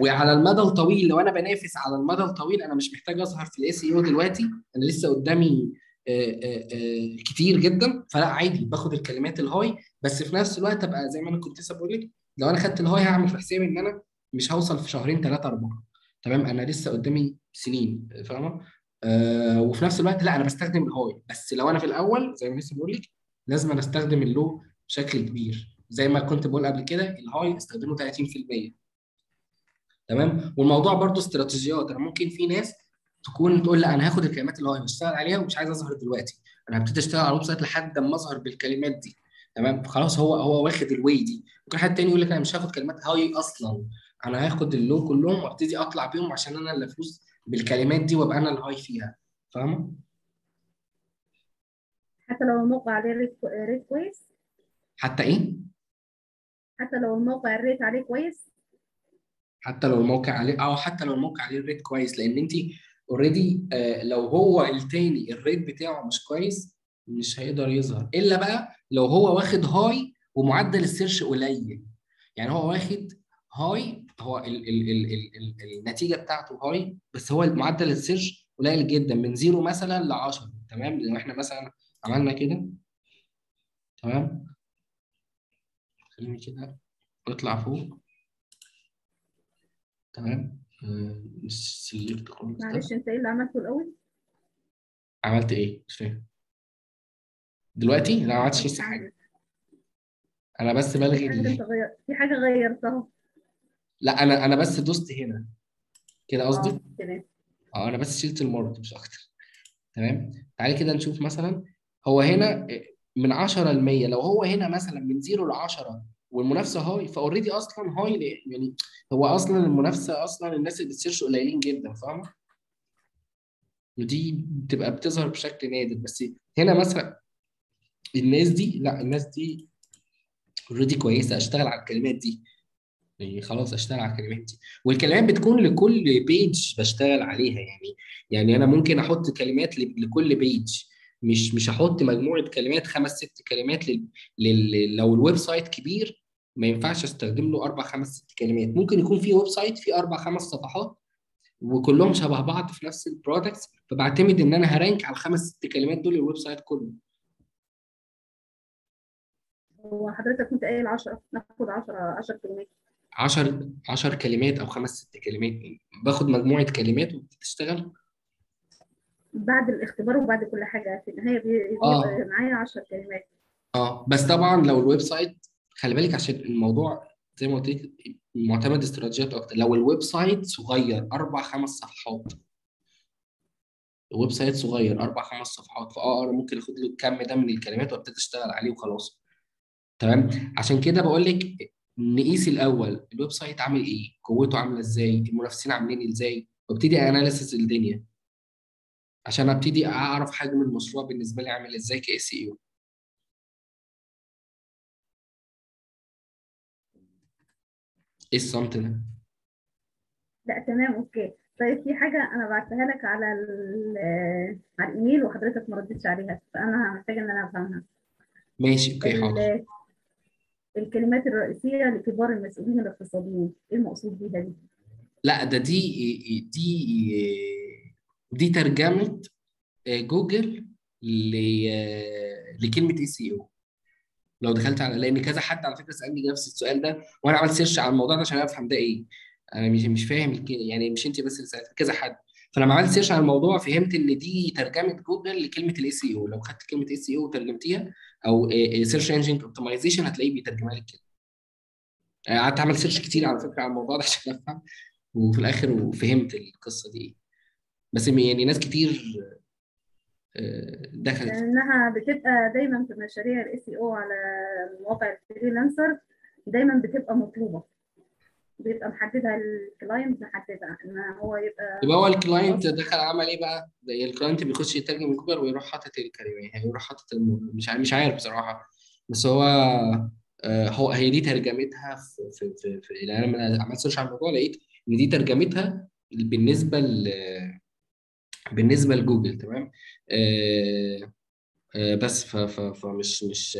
وعلى المدى الطويل لو انا بنافس على المدى الطويل انا مش محتاج اظهر في الاي سي او دلوقتي، انا لسه قدامي آآ آآ كتير جدا، فلا عادي باخد الكلمات الهاي، بس في نفس الوقت ابقى زي ما انا كنت لسه بقول لك، لو انا خدت الهاي هعمل في حسابي ان انا مش هوصل في شهرين ثلاثه اربعه، تمام؟ انا لسه قدامي سنين، فاهمه؟ آه، وفي نفس الوقت لا انا بستخدم الهاي، بس لو انا في الاول زي ما لسه بقول لك لازم انا استخدم اللو بشكل كبير، زي ما كنت بقول قبل كده الهاي استخدمه ثلاثين في المية، تمام؟ والموضوع برضو استراتيجيات. انا ممكن في ناس تكون تقول لا انا هاخد الكلمات اللي هاي واشتغل عليها ومش عايز اظهر دلوقتي، انا هبتدي اشتغل على الويب سايت لحد ما اظهر بالكلمات دي، تمام؟ خلاص هو هو واخد الواي دي. ممكن حد تاني يقول لك انا مش هاخد كلمات هاي اصلا، انا هاخد اللو كلهم وابتدي اطلع بيهم عشان انا اللي افوز بالكلمات دي وابقى انا الهاي فيها، فاهمه؟ حتى لو الموقع عليه ريت كويس، حتى ايه؟ حتى لو الموقع الريت عليه كويس، حتى لو الموقع عليه اه حتى لو الموقع عليه الريت كويس، لان انت اوريدي لو هو التاني الريت بتاعه مش كويس مش هيقدر يظهر، الا بقى لو هو واخد هاي ومعدل السيرش قليل، يعني هو واخد هاي، هو ال ال ال ال ال النتيجه بتاعته هاي بس هو معدل السيرش قليل جدا، من زيرو مثلا ل عشرة، تمام؟ لو احنا مثلا عملنا كده، تمام؟ خليني كده اطلع فوق، تمام؟ سيلكت خالص. معلش انت ايه اللي عملته الاول؟ عملت ايه؟ مش فاهم. دلوقتي؟ لا ما عملتش لسه حاجه. انا بس بلغي في حاجه انت غيرت، في حاجه غيرتها. لا انا انا بس دوست هنا كده قصدي؟ اه تمام. اه انا بس شلت المارك مش اكتر. تمام؟ تعالي كده نشوف مثلا هو هنا من عشرة لمية، لو هو هنا مثلا من صفر ل عشرة والمنافسه هاي، فاوريدي اصلا هاي ليه؟ يعني هو اصلا المنافسه اصلا الناس اللي بتسيرش قليلين جدا، فاهمه؟ ودي بتبقى بتظهر بشكل نادر، بس هنا مثلا الناس دي لا الناس دي اوريدي كويسه، اشتغل على الكلمات دي، يعني خلاص اشتغل على الكلمات دي، والكلمات بتكون لكل بيج بشتغل عليها، يعني يعني انا ممكن احط كلمات لكل بيج، مش مش هحط مجموعه كلمات خمس ست كلمات لل... لل... لو الويب سايت كبير ما ينفعش استخدم له اربع خمس ست كلمات، ممكن يكون في ويب سايت فيه اربع خمس صفحات وكلهم شبه بعض في نفس البرودكتس، فبعتمد ان انا هرانك على الخمس ست كلمات دول الويب سايت كله. هو حضرتك كنت قايل عشرة، ناخد عشرة كلمات، عشرة كلمات او خمس ست كلمات، باخد مجموعه كلمات وبتشتغل بعد الاختبار وبعد كل حاجه في النهايه بيبقى معايا عشرة كلمات. اه بس طبعا لو الويب سايت، خلي بالك عشان الموضوع زي ما قلت لك معتمد استراتيجيات اكتر، لو الويب سايت صغير اربع خمس صفحات، الويب سايت صغير اربع خمس صفحات، فاه انا ممكن اخد له الكم ده من الكلمات وابتدي اشتغل عليه وخلاص، تمام؟ عشان كده بقول لك نقيس الاول الويب سايت عامل ايه، قوته عامله ازاي، المنافسين عاملين ازاي، وابتدي اناليسس الدنيا عشان ابتدي اعرف حجم المشروع بالنسبه لي عامل ازاي ك اس اي او. ايه الصمت ده؟ لا تمام اوكي. طيب في حاجه انا بعتها لك على على الايميل وحضرتك ما ردتش عليها، فانا محتاجه ان انا افهمها. ماشي اوكي حاضر. الكلمات الرئيسيه لكبار المسؤولين الاقتصاديين، ايه المقصود بيها دي؟ لا ده دي دي دي ترجمه جوجل لكلمه اي سي او. لو دخلت على، لان كذا حد على فكره سالني نفس السؤال ده، وانا عملت سيرش على الموضوع ده عشان افهم ده ايه. انا مش مش فاهم يعني، مش انت بس اللي سالت، كذا حد. فلما عملت سيرش على الموضوع فهمت ان دي ترجمه جوجل لكلمه الاي سي او. لو خدت كلمه اي سي او وترجمتيها او سيرش انجن اوبتمايزيشن هتلاقيه بيترجمها لك كده. قعدت اعمل سيرش كتير على فكره على الموضوع ده عشان افهم، وفي الاخر وفهمت القصه دي ايه. بس يعني ناس كتير دخلت، لانها بتبقى دايما في مشاريع الاي سي او على مواقع الفريلانسر دايما بتبقى مطلوبه، بيبقى محددها الكلاينت، محددها ان هو يبقى يبقى هو الكلاينت دخل عمل ايه بقى؟ الكلاينت بيخش يترجم من جوجل ويروح حاطط الكلمه، هيروح حاطط مش مش عارف بصراحه، بس هو هو هي دي ترجمتها في في في يعني انا عملت سيرش على الموضوع لقيت ان دي ترجمتها بالنسبه ل بالنسبه لجوجل، تمام. آه آه بس فمش مش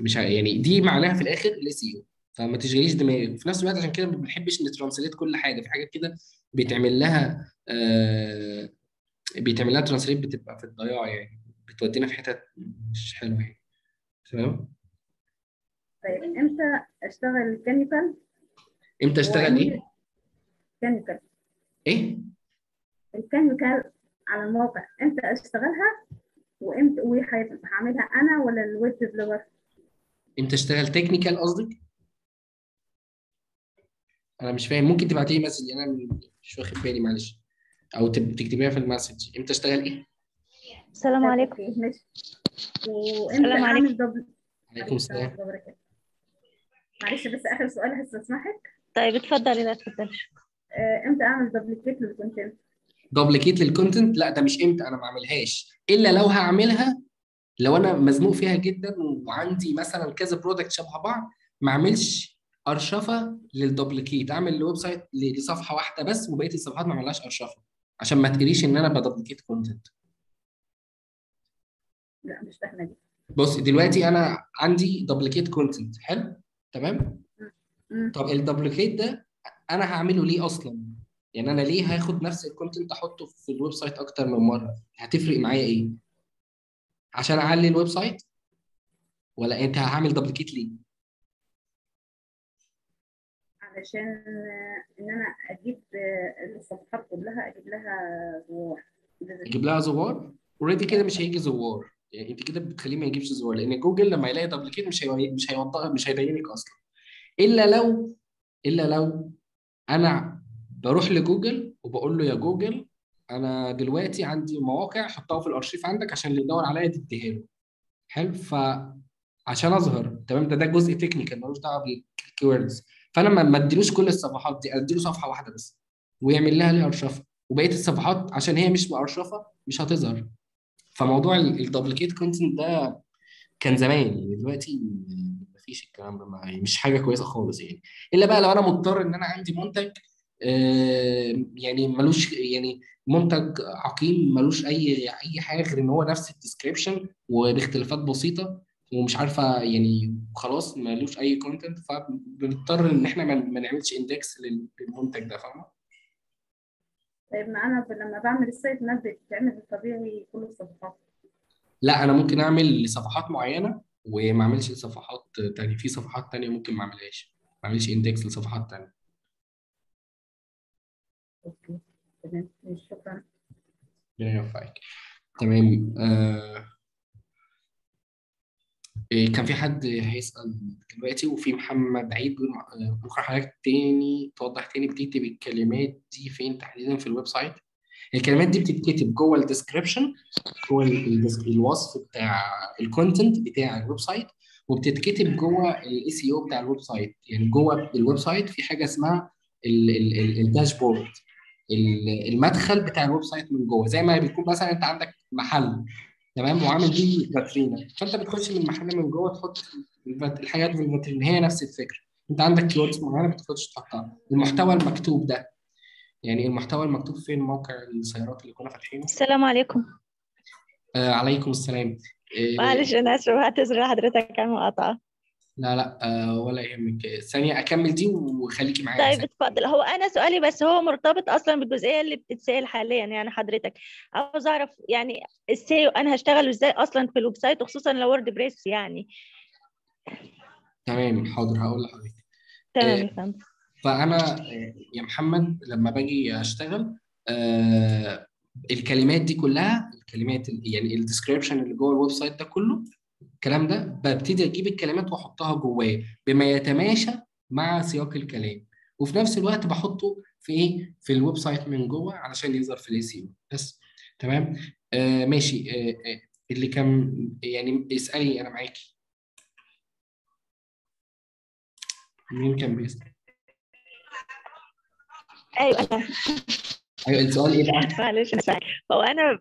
مش يعني دي معناها في الاخر الاي سي او، فما تشغليش دماغك. في نفس الوقت عشان كده ما بنحبش نترانسليت كل حاجه، في حاجات كده بيتعمل لها آه بيتعمل لها ترانسليت بتبقى في الضياع، يعني بتودينا في حتت مش حلوه يعني، تمام. طيب امتى اشتغل كانيكال؟ امتى اشتغل ايه؟ كانيكال ايه؟ الكانيكال على الموقع امتى اشتغلها وامتى وهعملها انا ولا الويب ديفلوبر؟ امتى اشتغل تكنيكال قصدك؟ انا مش فاهم، ممكن تبعتي لي مسج، انا مش واخد بالي معلش، او تكتبيها في المسج. امتى اشتغل ايه؟ السلام عليكم. السلام عليكم. وعليكم السلام. معلش بس اخر سؤال هستسمحك. طيب اتفضلي. لا اتفضلي. امتى اعمل دوبليكيت للكونتنت؟ دوبليكيت للكونتنت؟ لا ده مش امتى، انا ما اعملهاش الا لو هعملها، لو انا مزنوق فيها جدا وعندي مثلا كذا برودكت شبه بعض، ما اعملش ارشفه للدوبليكيت، اعمل الويب سايت لصفحه واحده بس وبقيه الصفحات ما اعملهاش ارشفه، عشان ما تقوليش ان انا بدوبليكيت كونتنت. لا مش فاهمه دي. بص دلوقتي انا عندي دوبليكيت كونتنت، حلو تمام. طب الدوبليكيت ده انا هعمله ليه اصلا؟ يعني انا ليه هاخد نفس الكونتنت احطه في الويب سايت اكتر من مره؟ هتفرق معايا ايه؟ عشان اعلي الويب سايت؟ ولا انت هعمل دوبليكيت ليه؟ علشان ان انا اجيب الصفحات كلها، اجيب لها زوار. اجيب لها زوار؟ اوريدي كده مش هيجي زوار، يعني انت كده بتخليه ما يجيبش زوار، لان جوجل لما يلاقي دوبليكيت مش هي... مش هيوضح مش هيبينك اصلا. الا لو الا لو انا بروح لجوجل وبقول له يا جوجل انا دلوقتي عندي مواقع، حطها في الارشيف عندك عشان اللي يدور عليا تديها له، حلو. فعشان اظهر تمام، ده ده جزء تكنيكال ملوش دعوه بالكيوردز، فانا ما اديلوش كل الصفحات دي، اديله صفحه واحده بس ويعمل لها الارشفه، وبقيه الصفحات عشان هي مش مقرشفه مش هتظهر. فموضوع الدوبليكيت كونتنت ده كان زمان، يعني دلوقتي مفيش الكلام ده معايا، مش حاجه كويسه خالص يعني، الا بقى لو انا مضطر ان انا عندي منتج يعني ملوش، يعني منتج عقيم ملوش اي اي حاجه غير ان هو نفس الديسكريبشن وباختلافات بسيطه ومش عارفه يعني، خلاص ملوش اي كونتنت، فبنضطر ان احنا ما نعملش اندكس للمنتج ده، فاهمه؟ طيب ما انا لما بعمل السايت ما بتعمل الطبيعي كل الصفحات؟ لا انا ممكن اعمل لصفحات معينه وما اعملش لصفحات ثانيه، في صفحات ثانيه ممكن ما اعملهاش، ما اعملش اندكس لصفحات ثانيه. اوكي تمام، شكرا. ربنا يوفقك. تمام. آه. إيه كان في حد هيسال دلوقتي، وفي محمد عيد بيقول ممكن حضرتك تاني توضح تاني بتكتب الكلمات دي فين تحديدا في الويب سايت؟ الكلمات دي بتتكتب جوه الديسكربشن، جوه الوصف بتاع الكونتنت بتاع الويب سايت، وبتتكتب جوه الاي سي او بتاع الويب سايت، يعني جوه الويب سايت في حاجه اسمها الداشبورد، المدخل بتاع الويب سايت من جوه، زي ما بيكون مثلا انت عندك محل تمام وعامل دي فاترينا، فانت بتخش من المحل من جوه تحط الحاجات في الفاترينا، هي نفس الفكره. انت عندك كيوردز معينه بتخش تحطها، المحتوى المكتوب ده، يعني المحتوى المكتوب فين موقع السيارات اللي كنا فاتحينه. السلام عليكم. آه عليكم السلام. معلش آه انا اسفه، هعتذر لحضرتك عن المقاطعه. لا لا آه ولا يهمك. ثانية أكمل دي وخليكي معايا. طيب اتفضل. هو أنا سؤالي بس هو مرتبط أصلا بالجزئية اللي بتتسأل حاليا يعني حضرتك، عاوز أعرف يعني السيو أنا هشتغل إزاي أصلا في الويب سايت وخصوصا لو وورد بريس يعني. تمام حاضر هقول لحضرتك. تمام فهمت. فأنا يا محمد لما باجي أشتغل آه الكلمات دي كلها، الكلمات يعني الديسكريبشن اللي جوه الويب سايت ده كله الكلام ده، ببتدي اجيب الكلمات واحطها جواه بما يتماشى مع سياق الكلام، وفي نفس الوقت بحطه في ايه؟ في الويب سايت من جوه علشان يظهر في الاس اي او بس. تمام آه ماشي. آه آه اللي كان يعني اسالي انا معاكي. مين كان بيسال؟ ايوه ايوه السؤال ايه بقى؟ معلش هو انا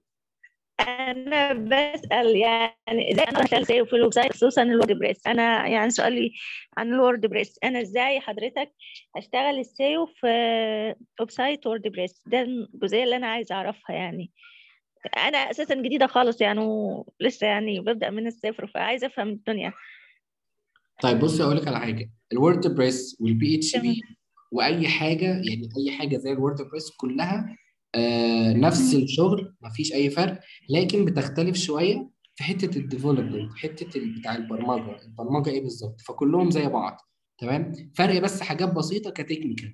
أنا بسأل يعني إزاي أنا أشتغل سيو في الويب سايت خصوصا الوورد بريس. أنا يعني سؤالي عن الوورد بريس، أنا إزاي حضرتك أشتغل السيو في ويب سايت وورد بريس، ده الجزئية اللي أنا عايزة أعرفها يعني. أنا أساسا جديدة خالص يعني ولسه يعني ببدأ من الصفر، فعايزة أفهم الدنيا. طيب بصي أقول لك على حاجة، الوورد بريس والبي اتش بي وأي حاجة يعني أي حاجة زي الوورد بريس كلها آه، نفس الشغل مفيش اي فرق، لكن بتختلف شويه في حته الديفلوبمنت، حته بتاع البرمجه. البرمجه ايه بالظبط؟ فكلهم زي بعض تمام، فرق بس حاجات بسيطه كتكنيكال،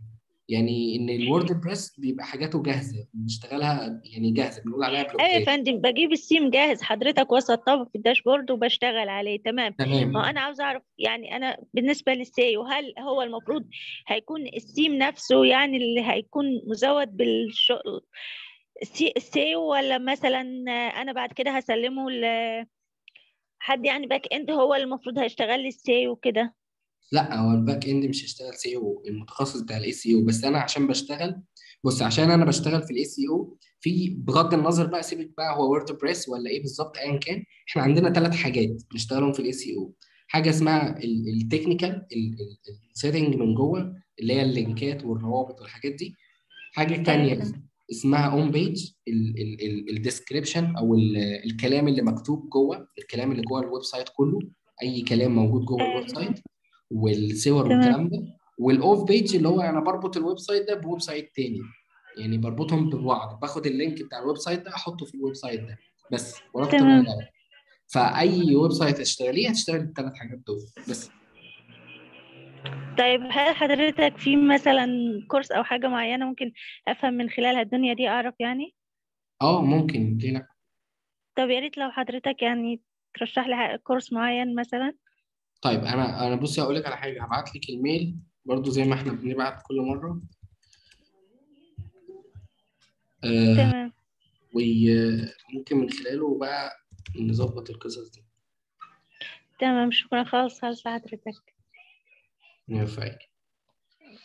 يعني ان الوورد بريس بيبقى حاجاته جاهزه بنشتغلها يعني جاهزه بنقول عليها بلوكات. ايوه يا فندم بجيب السيم جاهز حضرتك وسطها في الداشبورد وبشتغل عليه. تمام تمام. ما انا عاوز اعرف يعني انا بالنسبه للسيو هل هو المفروض هيكون السيم نفسه يعني اللي هيكون مزود بالشغل السيو، ولا مثلا انا بعد كده هسلمه لحد يعني باك اند هو المفروض هيشتغل لي السيو كده؟ لا هو الباك اند مش هيشتغل سي او، المتخصص بتاع الاي سي او بس. انا عشان بشتغل بص، عشان انا بشتغل في الاي سي او في بغض النظر بقى سيبك بقى هو وورد بريس ولا ايه بالظبط ايا كان، احنا عندنا ثلاث حاجات بنشتغلهم في الاي سي او. حاجه اسمها التكنيكال السيتنج من جوه اللي هي اللينكات والروابط والحاجات دي. حاجه ثانيه اسمها اون بيج الديسكريبشن او الكلام اللي مكتوب جوه، الكلام اللي جوه الويب سايت كله اي كلام موجود جوه الويب سايت والصور والكلام ده. والاوف بيج اللي هو انا بربط الويب سايت ده بويب سايت تاني، يعني بربطهم ببعض، باخد اللينك بتاع الويب سايت ده احطه في الويب سايت ده بس ولا اكتر من كده. فاي ويب سايت هتشتغليه هتشتغل الثلاث حاجات دول بس. طيب هل حضرتك في مثلا كورس او حاجه معينه ممكن افهم من خلالها الدنيا دي اعرف يعني؟ اه ممكن ليه لا. طب يا ريت لو حضرتك يعني ترشح لي كورس معين مثلا. طيب انا انا بصي هقول لك على حاجه، هبعت لك الميل برضو زي ما احنا بنبعت كل مره. تمام. آه وممكن من خلاله بقى نظبط القصص دي. تمام شكرا خالص على حضرتك. ينفعك.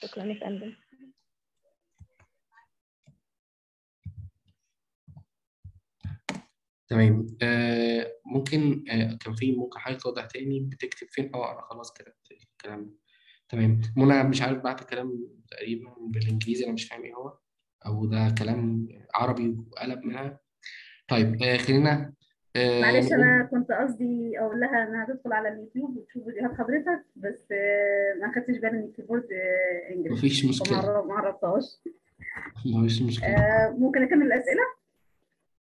شكرا يا فندم. تمام آه ممكن آه كان في ممكن حاجه توضح تاني بتكتب فين؟ اه انا خلاص كتبت الكلام ده. تمام منى مش عارف بعت الكلام تقريبا بالانجليزي انا مش فاهم ايه هو، او ده كلام عربي وقلب منها. طيب آه خلينا آه معلش انا كنت قصدي اقول لها انا هتدخل على اليوتيوب وتشوف فيديوهات حضرتك بس آه ما خدتش بالي ان الكيبورد آه انجليزي. مفيش مشكله ما عرفتهاش. مفيش مشكله آه ممكن اكمل الاسئله؟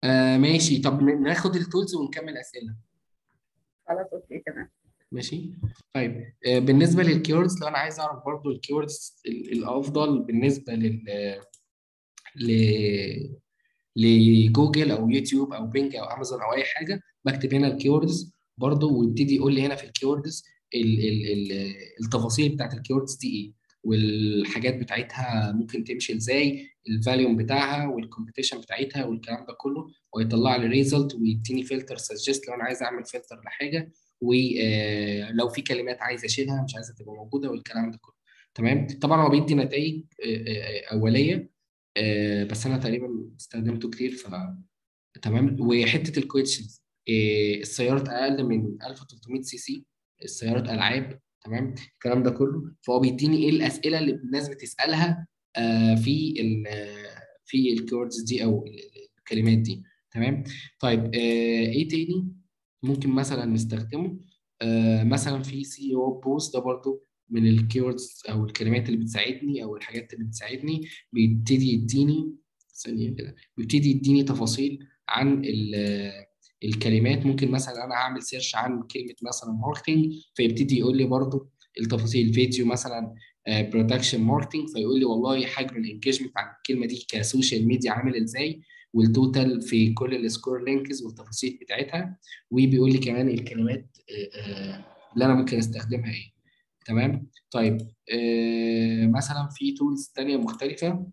آه ماشي. طب ناخد التولز ونكمل اسئله. خلاص اوكي تمام ماشي. طيب آه بالنسبه للكيوردز لو انا عايز اعرف برضو الكيوردز الافضل بالنسبه لل ل لجوجل او يوتيوب او بينج او امازون او اي حاجه، بكتب هنا الكيوردز برضو ويبتدي يقول لي هنا في الكيوردز التفاصيل بتاعت الكيوردز دي ايه والحاجات بتاعتها ممكن تمشي ازاي، الفاليوم بتاعها والكومبيتيشن بتاعتها والكلام ده كله، ويطلع لي ريزلت ويديني فلتر سجست لو انا عايز اعمل فلتر لحاجه، ولو في كلمات عايز اشيلها مش عايزها تبقى موجوده والكلام ده كله. تمام طبعا هو بيدي نتائج اوليه بس انا تقريبا استخدمته كتير ف تمام. وحته الكويتشنز السيارات اقل من ألف وثلاثمية سي سي، السيارات العاب تمام الكلام ده كله. فهو بيديني ايه الاسئله اللي الناس بتسالها آه في في الكيوردز دي او الكلمات دي. تمام طيب آه ايه تاني ممكن مثلا نستخدمه؟ آه مثلا في سي او بوست، ده برضو من الكيوردز او الكلمات اللي بتساعدني او الحاجات اللي بتساعدني، بيبتدي يديني ثانيه كده بيبتدي يديني تفاصيل عن الكلمات. ممكن مثلا انا هعمل سيرش عن كلمه مثلا ماركتنج، فيبتدي يقول لي برضو التفاصيل، فيديو مثلا برودكشن ماركتنج، فيقول لي والله حجم الانجيجمنت عن الكلمه دي كسوشيال ميديا عامل ازاي، والتوتال في كل السكور لينكس والتفاصيل بتاعتها، وبيقول لي كمان الكلمات اللي انا ممكن استخدمها ايه. تمام. طيب مثلا في تولز ثانيه مختلفه،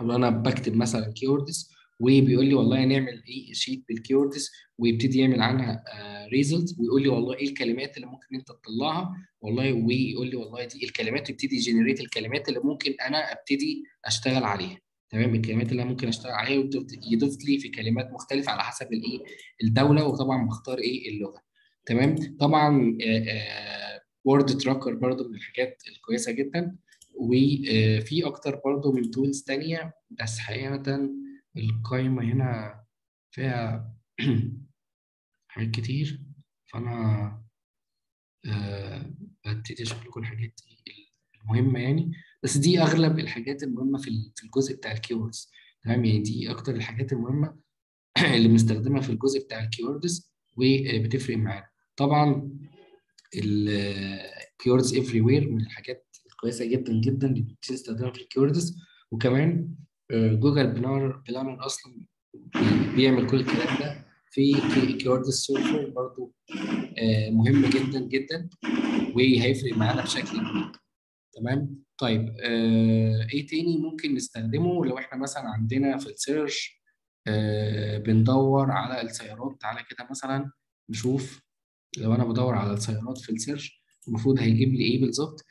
او انا بكتب مثلا كيوردز وبيقول لي والله نعمل ايه شيت بالكيوردز، ويبتدي يعمل عنها ريزلتس، ويقول لي والله ايه الكلمات اللي ممكن انت تطلعها والله، ويقول لي والله دي الكلمات، ويبتدي يجنريت الكلمات اللي ممكن انا ابتدي اشتغل عليها. تمام. الكلمات اللي انا ممكن اشتغل عليها، ويضيف لي في كلمات مختلفه على حسب الايه الدوله، وطبعا بختار ايه اللغه. تمام. طبعا وورد تراكر برضو من الحاجات الكويسه جدا، وفي اكتر برضو من تولز ثانيه، بس حقيقه القايمه هنا فيها حاجات كتير، فانا هبتدي اشوف لكم الحاجات المهمه يعني، بس دي اغلب الحاجات المهمه في في الجزء بتاع الكيوردز. تمام. يعني دي اكتر الحاجات المهمه اللي بنستخدمها في الجزء بتاع الكيوردز وبتفرق معانا. طبعا الكيوردز افري وير من الحاجات الكويسه جدا جدا اللي بتستخدمها في الكيوردز، وكمان جوجل بلانر اصلا بيعمل كل الكلام ده في كيورد سيرفر، برضه مهم جدا جدا وهيفرق معانا بشكل كبير. تمام. طيب ايه تاني ممكن نستخدمه لو احنا مثلا عندنا في السيرش بندور على السيارات؟ تعالى كده مثلا نشوف، لو انا بدور على السيارات في السيرش المفروض هيجيب لي ايه بالظبط.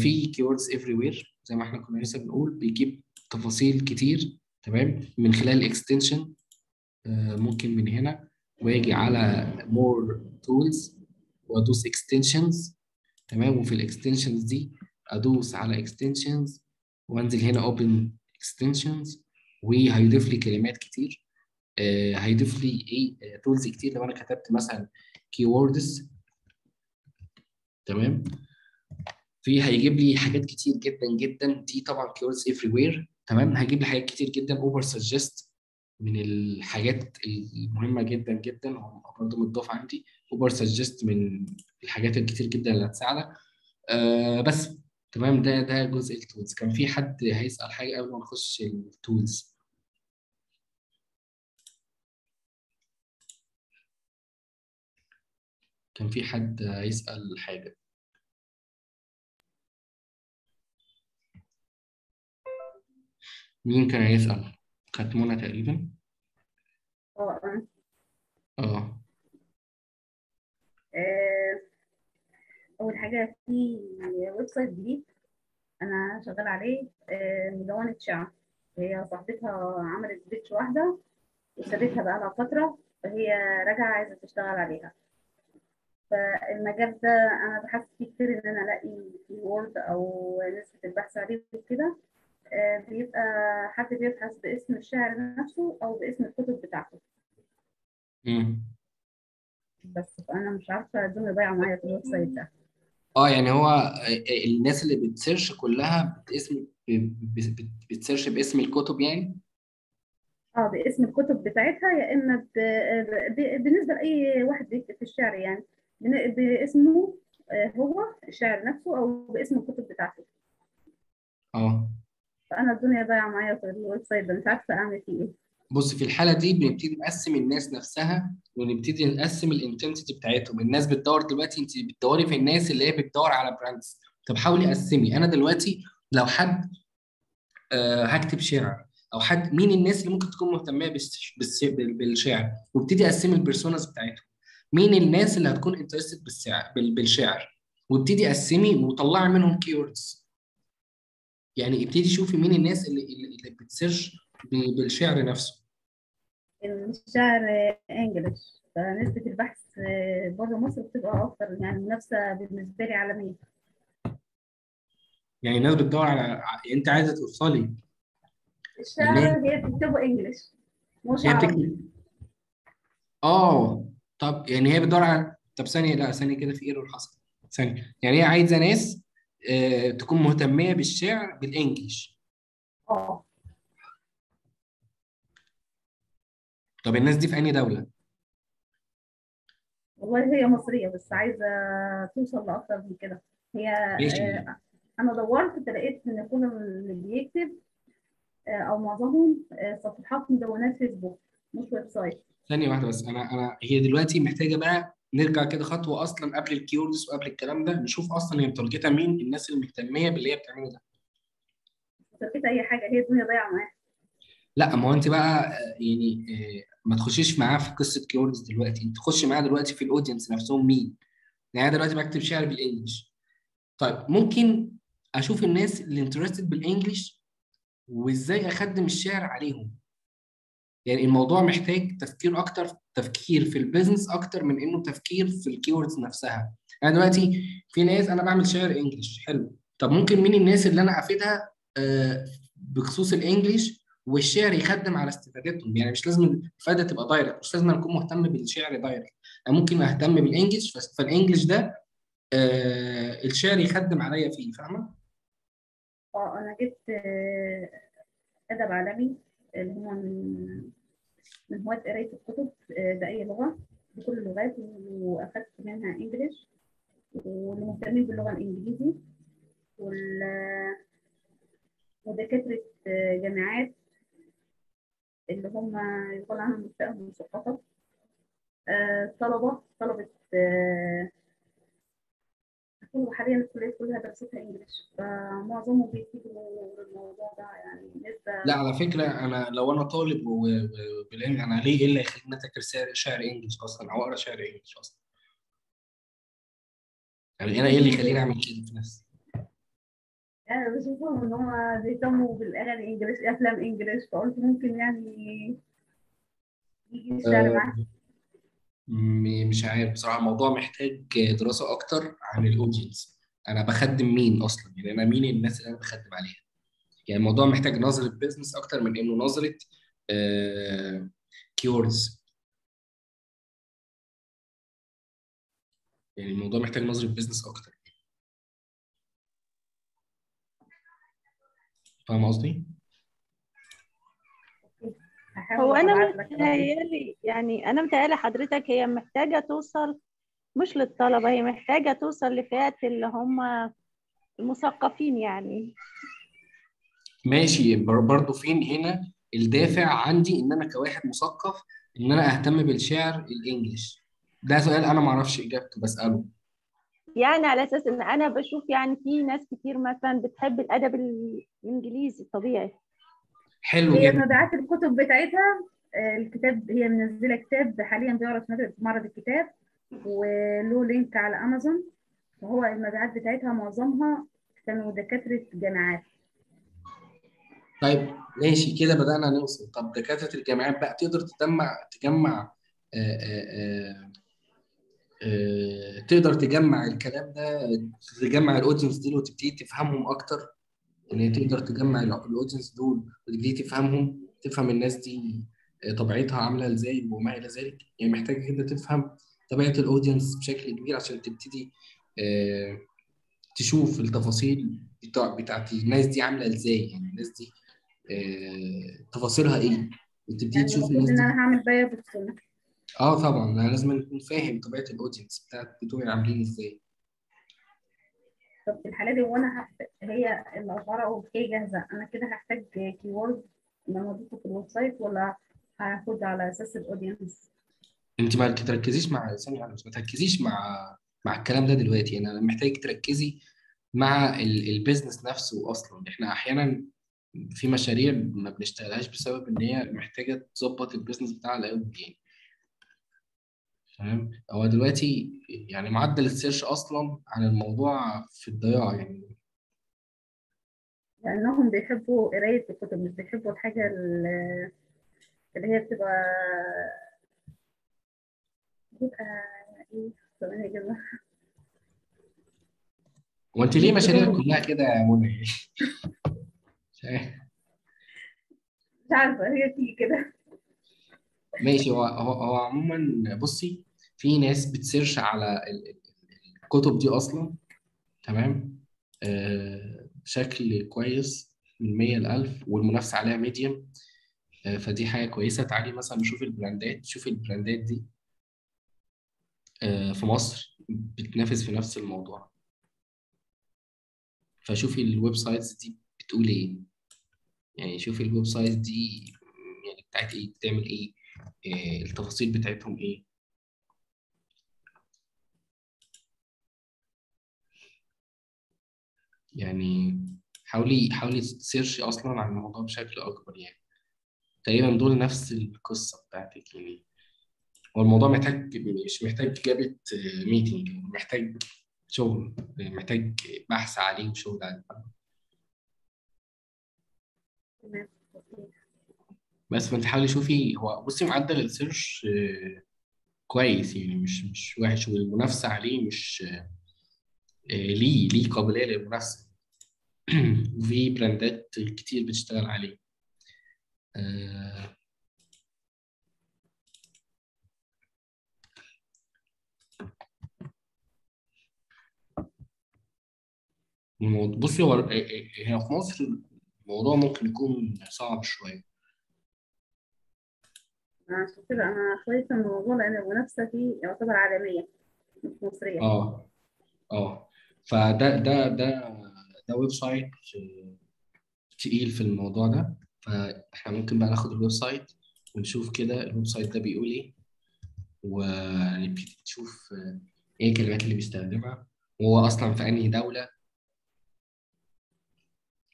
في كيوردز افري وير زي ما احنا كنا لسه بنقول بيجيب تفاصيل كتير. تمام. من خلال اكستنشن ممكن من هنا، واجي على مور تولز وادوس اكستنشنز. تمام. وفي الاكستنشنز دي ادوس على اكستنشنز وانزل هنا اوبن اكستنشنز، وهيضيف لي كلمات كتير، هيضيف لي ايه تولز كتير لو انا كتبت مثلا كيوردز. تمام. في هيجيب لي حاجات كتير جدا جدا، دي طبعا كيوردز افري وير. تمام. هجيب لي حاجات كتير جدا. اوبر سجست من الحاجات المهمه جدا جدا، هو برضه متضاف عندي. اوبر سجست من الحاجات الكتير جدا اللي هتساعدك. آه بس تمام. ده ده جزء التولز. كان في حد هيسال حاجه قبل ما نخش التولز؟ كان في حد هيسال حاجه؟ مين كان هيسأل؟ كانت منى تقريبا. اه اه اول حاجه في ويب سايت جديد انا شغال عليه، مدونه شعر، هي صاحبتها عملت بيتش واحده وسابتها بقى لها فتره، فهي راجعه عايزه تشتغل عليها. فالمجال ده انا بحثت فيه كتير ان انا الاقي كيورد او نسبه البحث عليه وكده، بيبقى حد بيبحث باسم الشاعر نفسه او باسم الكتب بتاعته. امم بس انا مش عارفه الدنيا ضايعه معايا في الويب سايت ده. اه يعني هو الناس اللي بتسيرش كلها باسم بتسيرش باسم الكتب يعني؟ اه باسم الكتب بتاعتها، يا اما ب... ب... بالنسبه لاي واحد بيكتب في الشعر يعني باسمه هو الشاعر نفسه او باسم الكتب بتاعته. اه فأنا الدنيا ضايعة معايا في الويب سايت ده، مش عارفة أعمل فيه إيه. بص، في الحالة دي بنبتدي نقسم الناس نفسها، ونبتدي نقسم الانتنسيتي بتاعتهم. الناس بتدور دلوقتي، أنت بتدوري في الناس اللي هي بتدور على براندز، طب حاولي قسمي. أنا دلوقتي لو حد آه هكتب شعر، أو حد مين الناس اللي ممكن تكون مهتمة بالشعر، وابتدي أقسم البيرسوناز بتاعتهم. مين الناس اللي هتكون انترستد بالشعر، وابتدي قسمي وطلعي منهم كيوردز. يعني ابتدي شوفي مين الناس اللي اللي بتسيرش بالشعر نفسه. الشعر انجلش، فنسبه البحث بره مصر بتبقى اكتر، يعني منافسه بالنسبه لي عالميه. يعني الناس بتدور على، انت عايزه توصلي الشعر هي بتكتبه انجلش مش عربي. اه طب يعني هي بتدور على طب ثانيه، لا ثانيه كده في ايرور حصل، ثانيه. يعني هي عايزه ناس آه تكون مهتميه بالشعر بالانجلش. اه طب الناس دي في انهي دوله؟ والله هي مصريه بس عايزه توصل لاكتر من كده. هي آه انا دورت لقيت ان كل اللي بيكتب آه او معظمهم آه صفحات مدونات فيسبوك مش ويب سايت. ثانيه واحده بس، انا انا هي دلوقتي محتاجه بقى نرجع كده خطوه اصلا قبل الكيوردز وقبل الكلام ده، نشوف اصلا هي بتارجتها مين، الناس اللي مهتميه باللي هي بتعمله ده. بتارجت اي حاجه، هي الدنيا ضايعه معاها. لا ما هو انت بقى يعني ما تخشيش معاه في قصه كيوردز دلوقتي، انت تخشي معاه دلوقتي في الاودينس نفسهم مين؟ يعني انا دلوقتي بكتب شعر بالانجلش. طيب ممكن اشوف الناس اللي انترستد بالانجلش وازاي اخدم الشعر عليهم. يعني الموضوع محتاج تفكير اكتر، تفكير في البيزنس اكتر من انه تفكير في الكيوردز نفسها. انا دلوقتي في ناس انا بعمل شعر انجلش حلو، طب ممكن مين الناس اللي انا افيدها بخصوص الانجلش والشعر يخدم على استفادتهم؟ يعني مش لازم الافاده تبقى دايركت، مش لازم اكون مهتم بالشعر دايركت، انا ممكن اهتم بالانجلش فالانجلش ده الشعر يخدم عليا فيه. فاهمه؟ اه انا جبت ادب عالمي اللي هم من من هواة قراية الكتب بأي لغة، بكل اللغات، وأخدت منها إنجليش، والمهتمين باللغة الإنجليزي، وال ودكاترة جامعات اللي هم يقال عنهم مستقبل مثقفة، طلبة طلبة كل حاليا الكليات كلها دراستها انجلش، فمعظمهم بيتجهوا للموضوع ده. يعني لسه لا على فكره انا لو انا طالب وبالعلم انا ليه ايه اللي هيخليني اذاكر شعر انجلش اصلا او اقرا شعر انجلش اصلا؟ يعني انا ايه اللي يخليني اعمل كده في نفسي؟ انا بشوفهم ان هم بيهتموا بالاغاني انجلش، افلام انجلش، فقلت ممكن يعني يجي الشعر معاهم. مش عارف بصراحه، الموضوع محتاج دراسه اكتر عن الاودينس، انا بخدم مين اصلا، يعني انا مين الناس اللي انا بخدم عليها. يعني الموضوع محتاج نظره بيزنس اكتر من انه نظره آه كيوردز. يعني الموضوع محتاج نظره بيزنس اكتر. فاهم قصدي؟ هو انا متهيألي يعني انا متهيألي حضرتك هي محتاجه توصل مش للطلبه، هي محتاجه توصل لفئات اللي هم المثقفين. يعني ماشي، برضو فين هنا الدافع عندي ان انا كواحد مثقف ان انا اهتم بالشعر الانجليش؟ ده سؤال انا ما اعرفش اجابته بساله. يعني على اساس ان انا بشوف يعني في ناس كتير مثلا بتحب الادب الانجليزي الطبيعي. حلو جدا. هي مبيعات الكتب بتاعتها، الكتاب هي منزله كتاب حاليا بيعرض في معرض الكتاب وله لينك على امازون، وهو المبيعات بتاعتها معظمها كانوا دكاتره جامعات. طيب ماشي كده بدانا نوصل. طب دكاتره الجامعات بقى تقدر تجمع تجمع آآ آآ آآ تقدر تجمع الكلام ده، تجمع الاودينس دي وتبتدي تفهمهم اكتر، ان هي تقدر تجمع الاودينس دول وتبتدي تفهمهم، تفهم الناس دي طبيعتها عامله ازاي وما الى ذلك. يعني محتاجه كده تفهم طبيعه الاودينس بشكل كبير عشان تبتدي تشوف التفاصيل بتاعت الناس دي عامله ازاي، يعني الناس دي تفاصيلها ايه، وتبتدي تشوف الناس دي. انا هعمل بيع بالسنه. اه طبعا انا لازم نكون فاهم طبيعه الاودينس بتاعت بتوعي عاملين ازاي. طب في الحاله دي وانا هحتاج، هي الاسعار اوكي جاهزه، انا كده هحتاج كيورد ان انا اضيفه في الويب سايت ولا هاخد على اساس الاودينس؟ انت ما تركزيش مع ثانيه واحده، ما تركزيش مع مع الكلام ده دلوقتي. يعني انا محتاج تركزي مع ال... البيزنس نفسه اصلا. احنا احيانا في مشاريع ما بنشتغلهاش بسبب ان هي محتاجه تظبط البيزنس بتاعها الاول. يعني تمام، هو دلوقتي يعني معدل السيرش اصلا عن الموضوع في الضياع، يعني لانهم بيحبوا قرايه الكتب، مش بيحبوا الحاجه اللي هي بتبقى بتبقى ايه بتبقى كده. هو انت ليه مشاريعك كلها كده يا منى؟ مش عارفه هي بتيجي كده. ماشي، هو هو عموما بصي في ناس بتسيرش على الكتب دي اصلا تمام آه بشكل كويس من مية لألف، والمنافسه عليها ميديم، آه فدي حاجه كويسه. تعالي مثلا نشوف البراندات، شوف البراندات دي آه في مصر بتنافس في نفس الموضوع، فشوفي الويب سايتس دي بتقول ايه، يعني شوفي الويب سايتس دي يعني بتاعت ايه، بتعمل ايه، آه التفاصيل بتاعتهم ايه. يعني حاولي حاولي تسيرشي اصلا عن الموضوع بشكل اكبر. يعني تقريبا دول نفس القصه بتاعتك. يعني هو الموضوع محتاج، مش محتاج جابت ميتنج، محتاج شغل، محتاج بحث عليه وشغل عليه بس. فانت حاولي شوفي، هو بصي معدل السيرش كويس يعني مش مش وحش، والمنافسه عليه مش ليه ليه قابليه للمنافسه، وفي براندات كتير بتشتغل عليه. بصي هو هنا في مصر الموضوع ممكن يكون صعب شويه. عشان كده انا شايفه ان الموضوع لان المنافسه فيه يعتبر عالميه مش مصريه. اه اه فده ده ده ده ويب سايت تقيل في الموضوع ده، فاحنا ممكن بقى ناخد الويب سايت ونشوف كده الويب سايت ده بيقول ايه، ونبتدي نشوف ايه الكلمات اللي بيستخدمها، وهو اصلا في انهي دوله،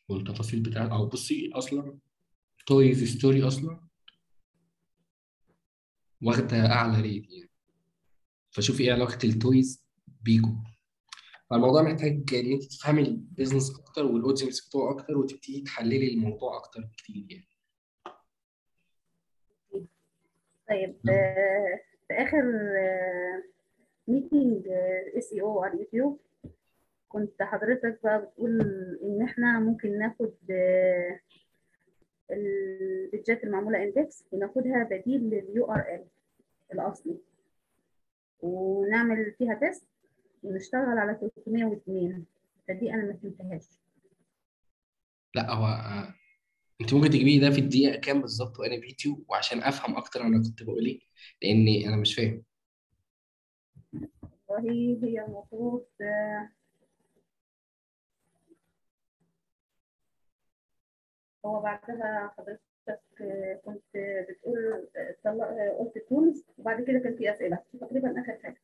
والتفاصيل بتاعته. او بصي اصلا تويز ستوري اصلا واخده اعلى ريت يعني، فشوفي ايه علاقه التويز بيكو. فالموضوع محتاج ان انت تفهمي البيزنس اكتر والاودينس بتوعه اكتر، وتبتدي تحللي الموضوع اكتر بكتير يعني. طيب آه في اخر آه ميتنج اس اي او على اليوتيوب كنت حضرتك بقى بتقول ان احنا ممكن ناخد آه البيدجات المعموله اندكس وناخدها بديل لليو ار ال الاصلي، ونعمل فيها تيست ونشتغل على ثلاثمية واتنين. فدي انا ما فهمتهاش. لا هو انت ممكن تجيبيه ده في الدقيقه كام بالظبط وانا فيديو، وعشان افهم اكتر انا كنت بقول ايه لان انا مش فاهم. والله هي المفروض هو بعدها حضرتك كنت بتقول قلت تونس، وبعد كده كان في اسئله تقريبا اخر حاجه.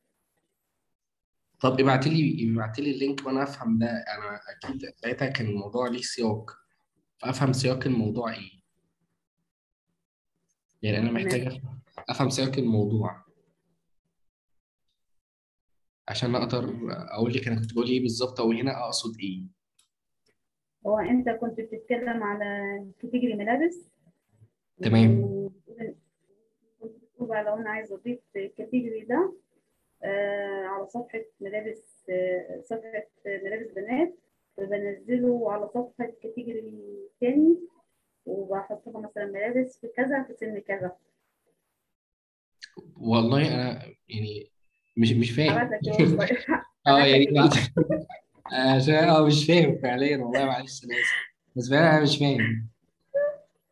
طب ابعتلي ابعتلي اللينك وانا افهم ده. انا اكيد ساعتها كان الموضوع ليه سياق، فافهم سياق الموضوع ايه. يعني انا محتاج افهم سياق الموضوع عشان اقدر اقول لك انا كنت بقول ايه بالظبط، او هنا اقصد ايه. هو انت كنت بتتكلم على كاتيجوري ملابس تمام، كنت بتقول لو انا عايز اضيف الكاتيجوري ده آه على صفحة ملابس آه صفحة ملابس بنات، فبنزله على صفحة كاتيجوري تاني وبحطها مثلا ملابس في كذا في سن كذا. والله أنا يعني مش مش فاهم. اه يعني عشان أنا مش فاهم فعليا، والله معلش أنا آسف بس فعلا أنا مش فاهم.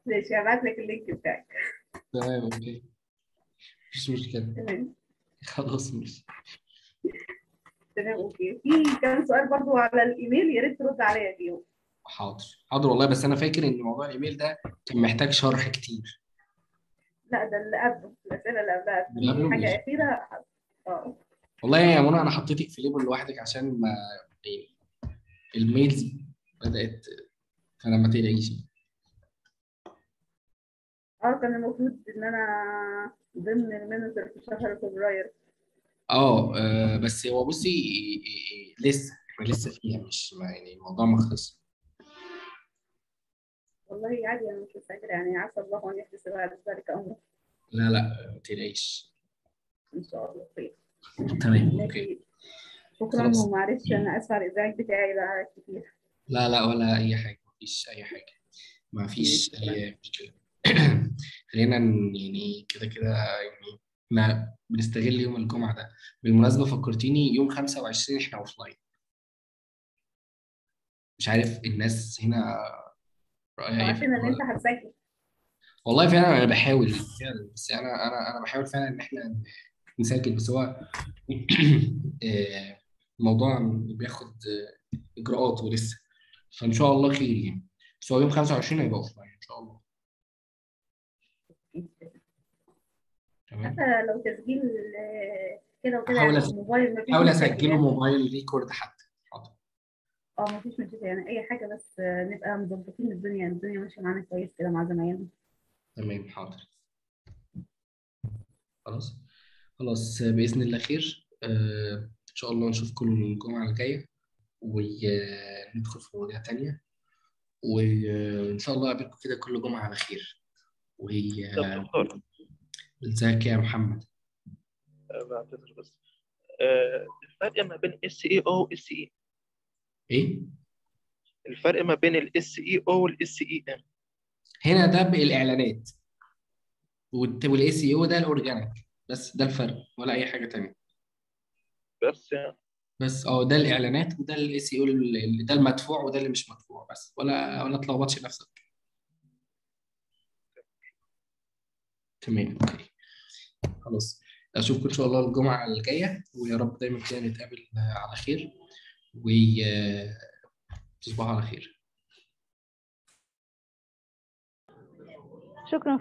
ماشي هبعت لك اللينك بتاعك. تمام أوكي مفيش مشكلة. تمام خلاص ماشي تمام اوكي. في كان سؤال برضو على الايميل يا ريت ترد عليا فيه. حاضر حاضر والله، بس انا فاكر ان موضوع الايميل ده كان محتاج شرح كتير. لا ده اللي قبله، الاسئله اللي قبلها حاجه ماشي. اخيره اه والله يا منى انا حطيتك في ليبل لوحدك عشان ما الميلز بدات، فانا ما تقلقيش. اه كان المفروض ان انا ضمن المانجر في شهر فبراير. اه بس هو بصي لسه احنا لسه فيها، مش يعني الموضوع ما خلصش. والله عادي انا مش فاكره يعني، عسى الله ان يحدث بعد ذلك امره. لا لا ما تقلقيش ان شاء الله خير. تمام اوكي شكرا ومعلش انا اسفه على الازعاج بتاعي بقى كتير. لا لا ولا اي حاجه، ما فيش اي حاجه، ما فيش اي مشكله. خلينا يعني كده كده يعني احنا بنستغل يوم الجمعه ده. بالمناسبه فكرتيني يوم خمسة وعشرين احنا اوف لاين، مش عارف الناس هنا رايها ايه. عارفه ان انت هتذاكر والله فعلا، انا بحاول فعلا، بس انا انا انا بحاول فعلا ان احنا نسجل، بس هو الموضوع بياخد اجراءات ولسه، فان شاء الله خير يعني. بس هو يوم خمسة وعشرين هيبقى اوف لاين ان شاء الله. حتى لو تسجيل كده وكده على الموبايل، حاول اسجله موبايل ريكورد حتى. حاضر. اه مفيش مشكله يعني، اي حاجه بس نبقى مظبطين الدنيا، الدنيا ماشيه معانا كويس كده مع زمايلنا. تمام حاضر. خلاص خلاص باذن الله خير. آه ان شاء الله نشوفكم الجمعه الجايه وندخل في مواضيع ثانيه، وان شاء الله اقابلكم كده كل جمعه على خير. وهي ازيك يا محمد؟ بعتذر بس الفرق ما بين اس اي او والاس اي ايه؟ الفرق ما بين الاس اي او والاس اي ام. هنا ده بالاعلانات والاس اي او ده الاورجانيك، بس ده الفرق ولا اي حاجه ثانيه. بس يعني بس اه ده الاعلانات وده الاس اي او، ده المدفوع وده اللي مش مدفوع بس، ولا ولا تلخبطش نفسك. تمام اوكي خلاص، اشوفكم ان شاء الله الجمعه الجايه، ويا رب دايما كده نتقابل على خير وتصبحوا على خير. شكرا.